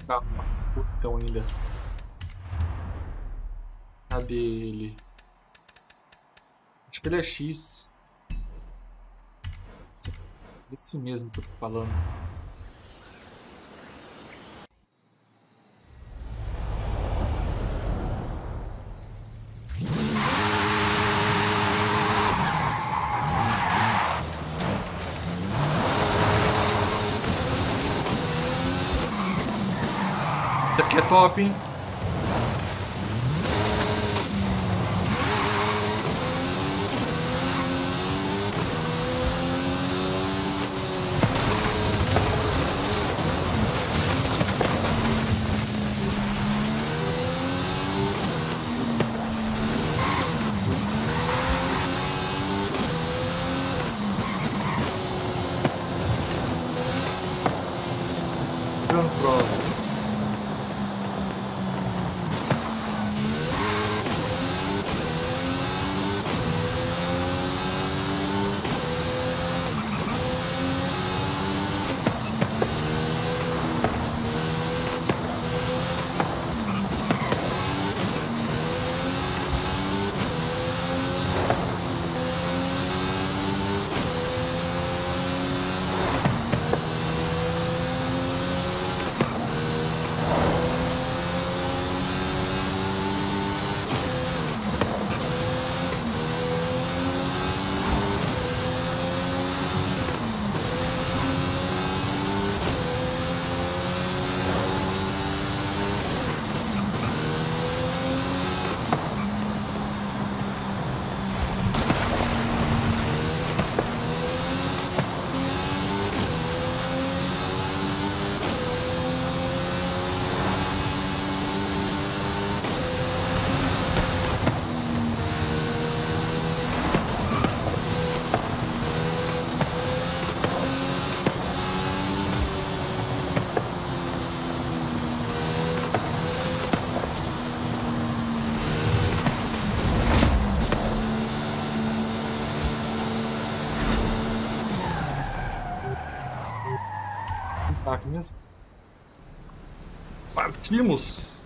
Tá mais curtão ainda. Cadê ele? Acho que ele é X. Esse mesmo que eu tô falando. É top, hein? Aqui mesmo. Partimos!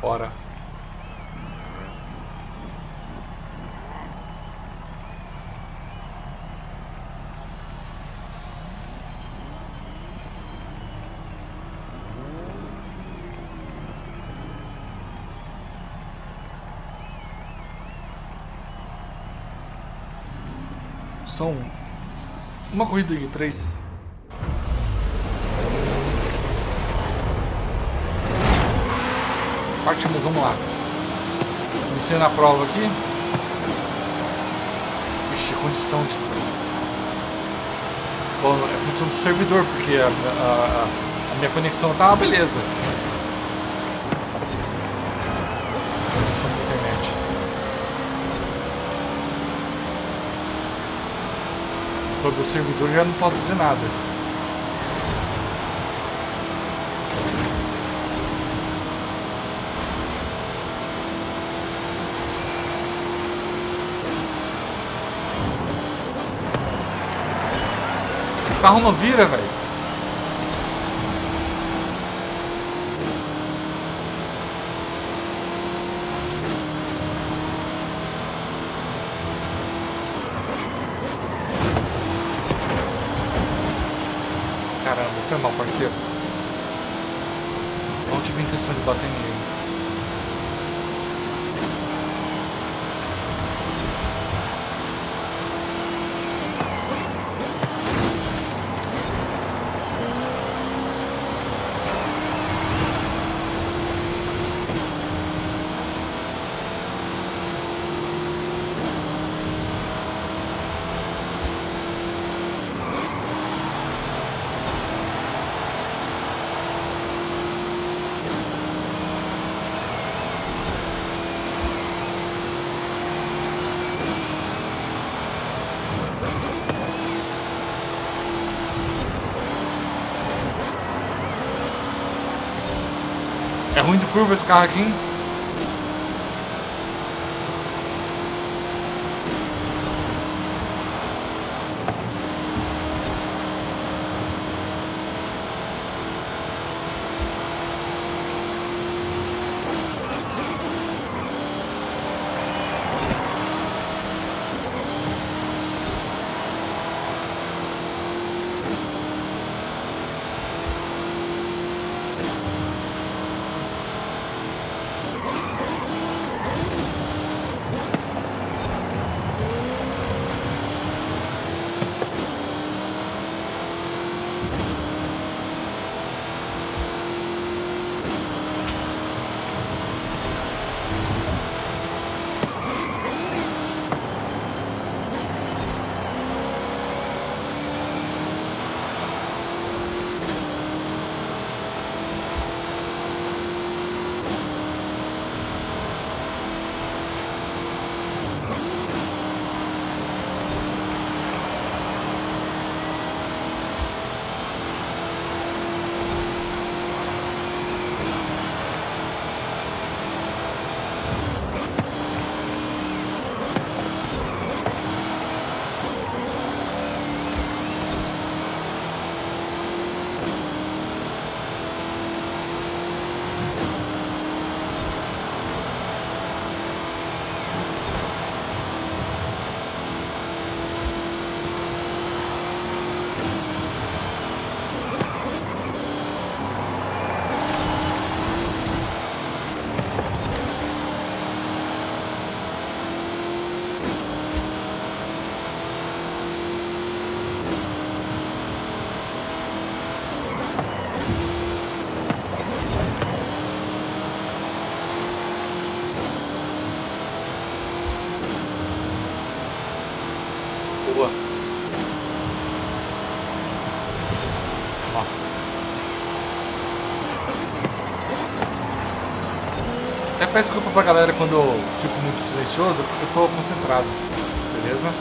Bora. São uma corrida de 3. Partimos, vamos lá. Comecei na prova aqui. Vixe, condição de... Bom, é condição do servidor, porque a minha conexão tá uma beleza. Do servidor já não posso fazer nada. O carro não vira, velho. Não tive intenção de bater nele. É ruim de curva esse carro aqui, hein? Peço desculpa pra galera quando eu fico muito silencioso, porque eu tô concentrado, beleza?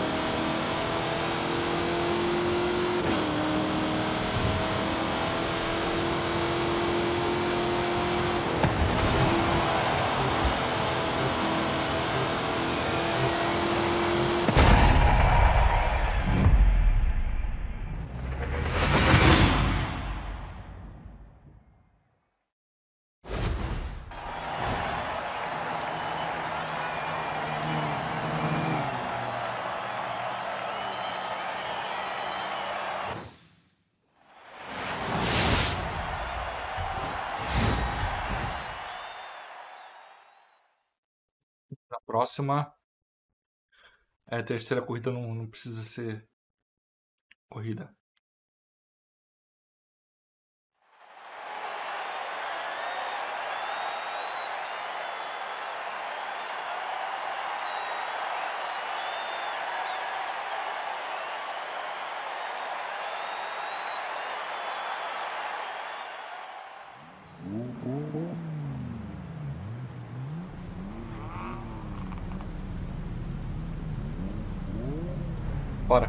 próxima. A terceira corrida não precisa ser corrida. Bora.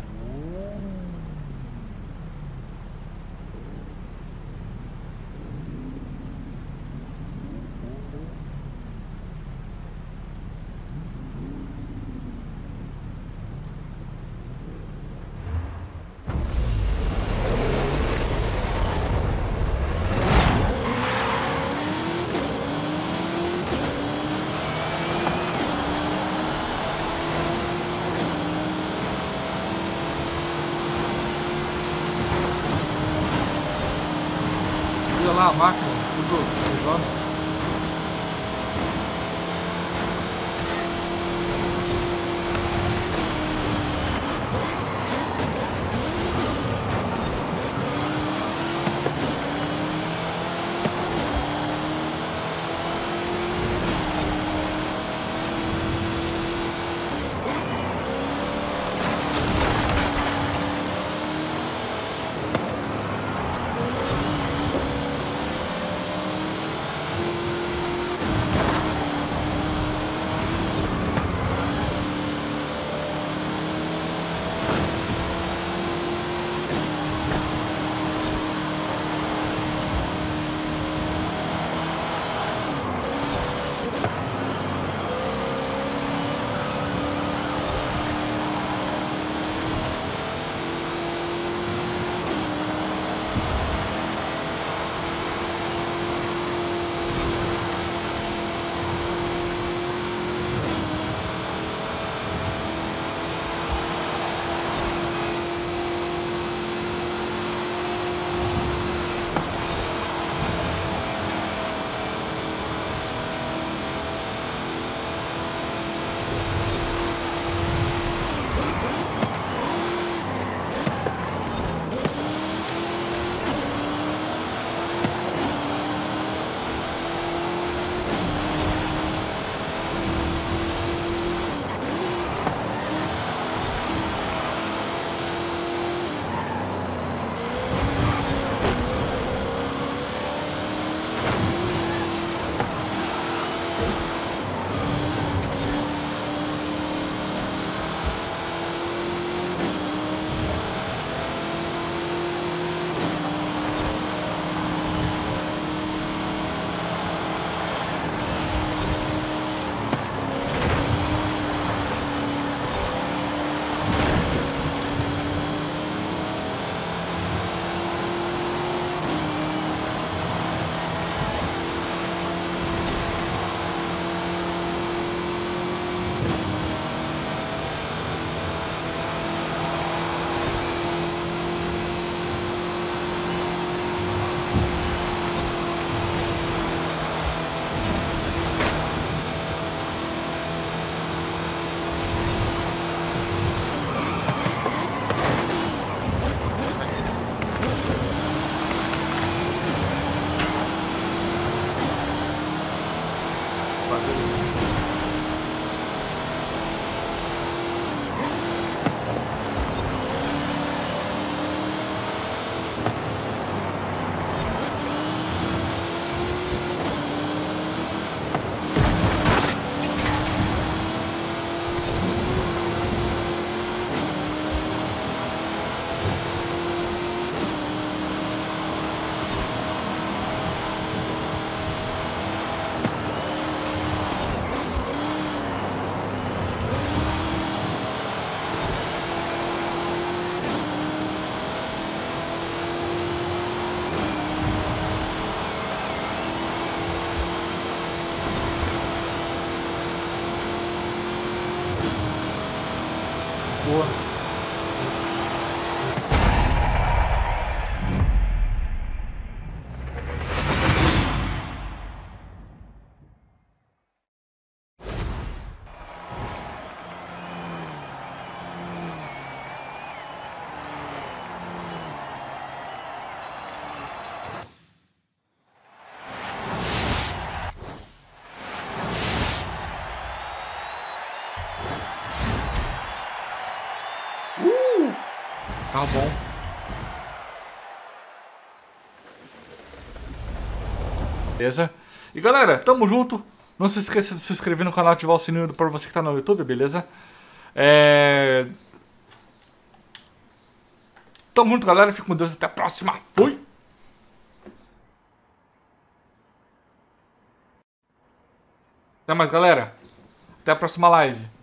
A máquina, tudo funcionando. Carro bom. Beleza? E galera, tamo junto. Não se esqueça de se inscrever no canal e ativar o sininho para você que tá no YouTube, beleza? Tamo junto, galera. Fico com Deus. Até a próxima. Fui! Até mais, galera. Até a próxima live.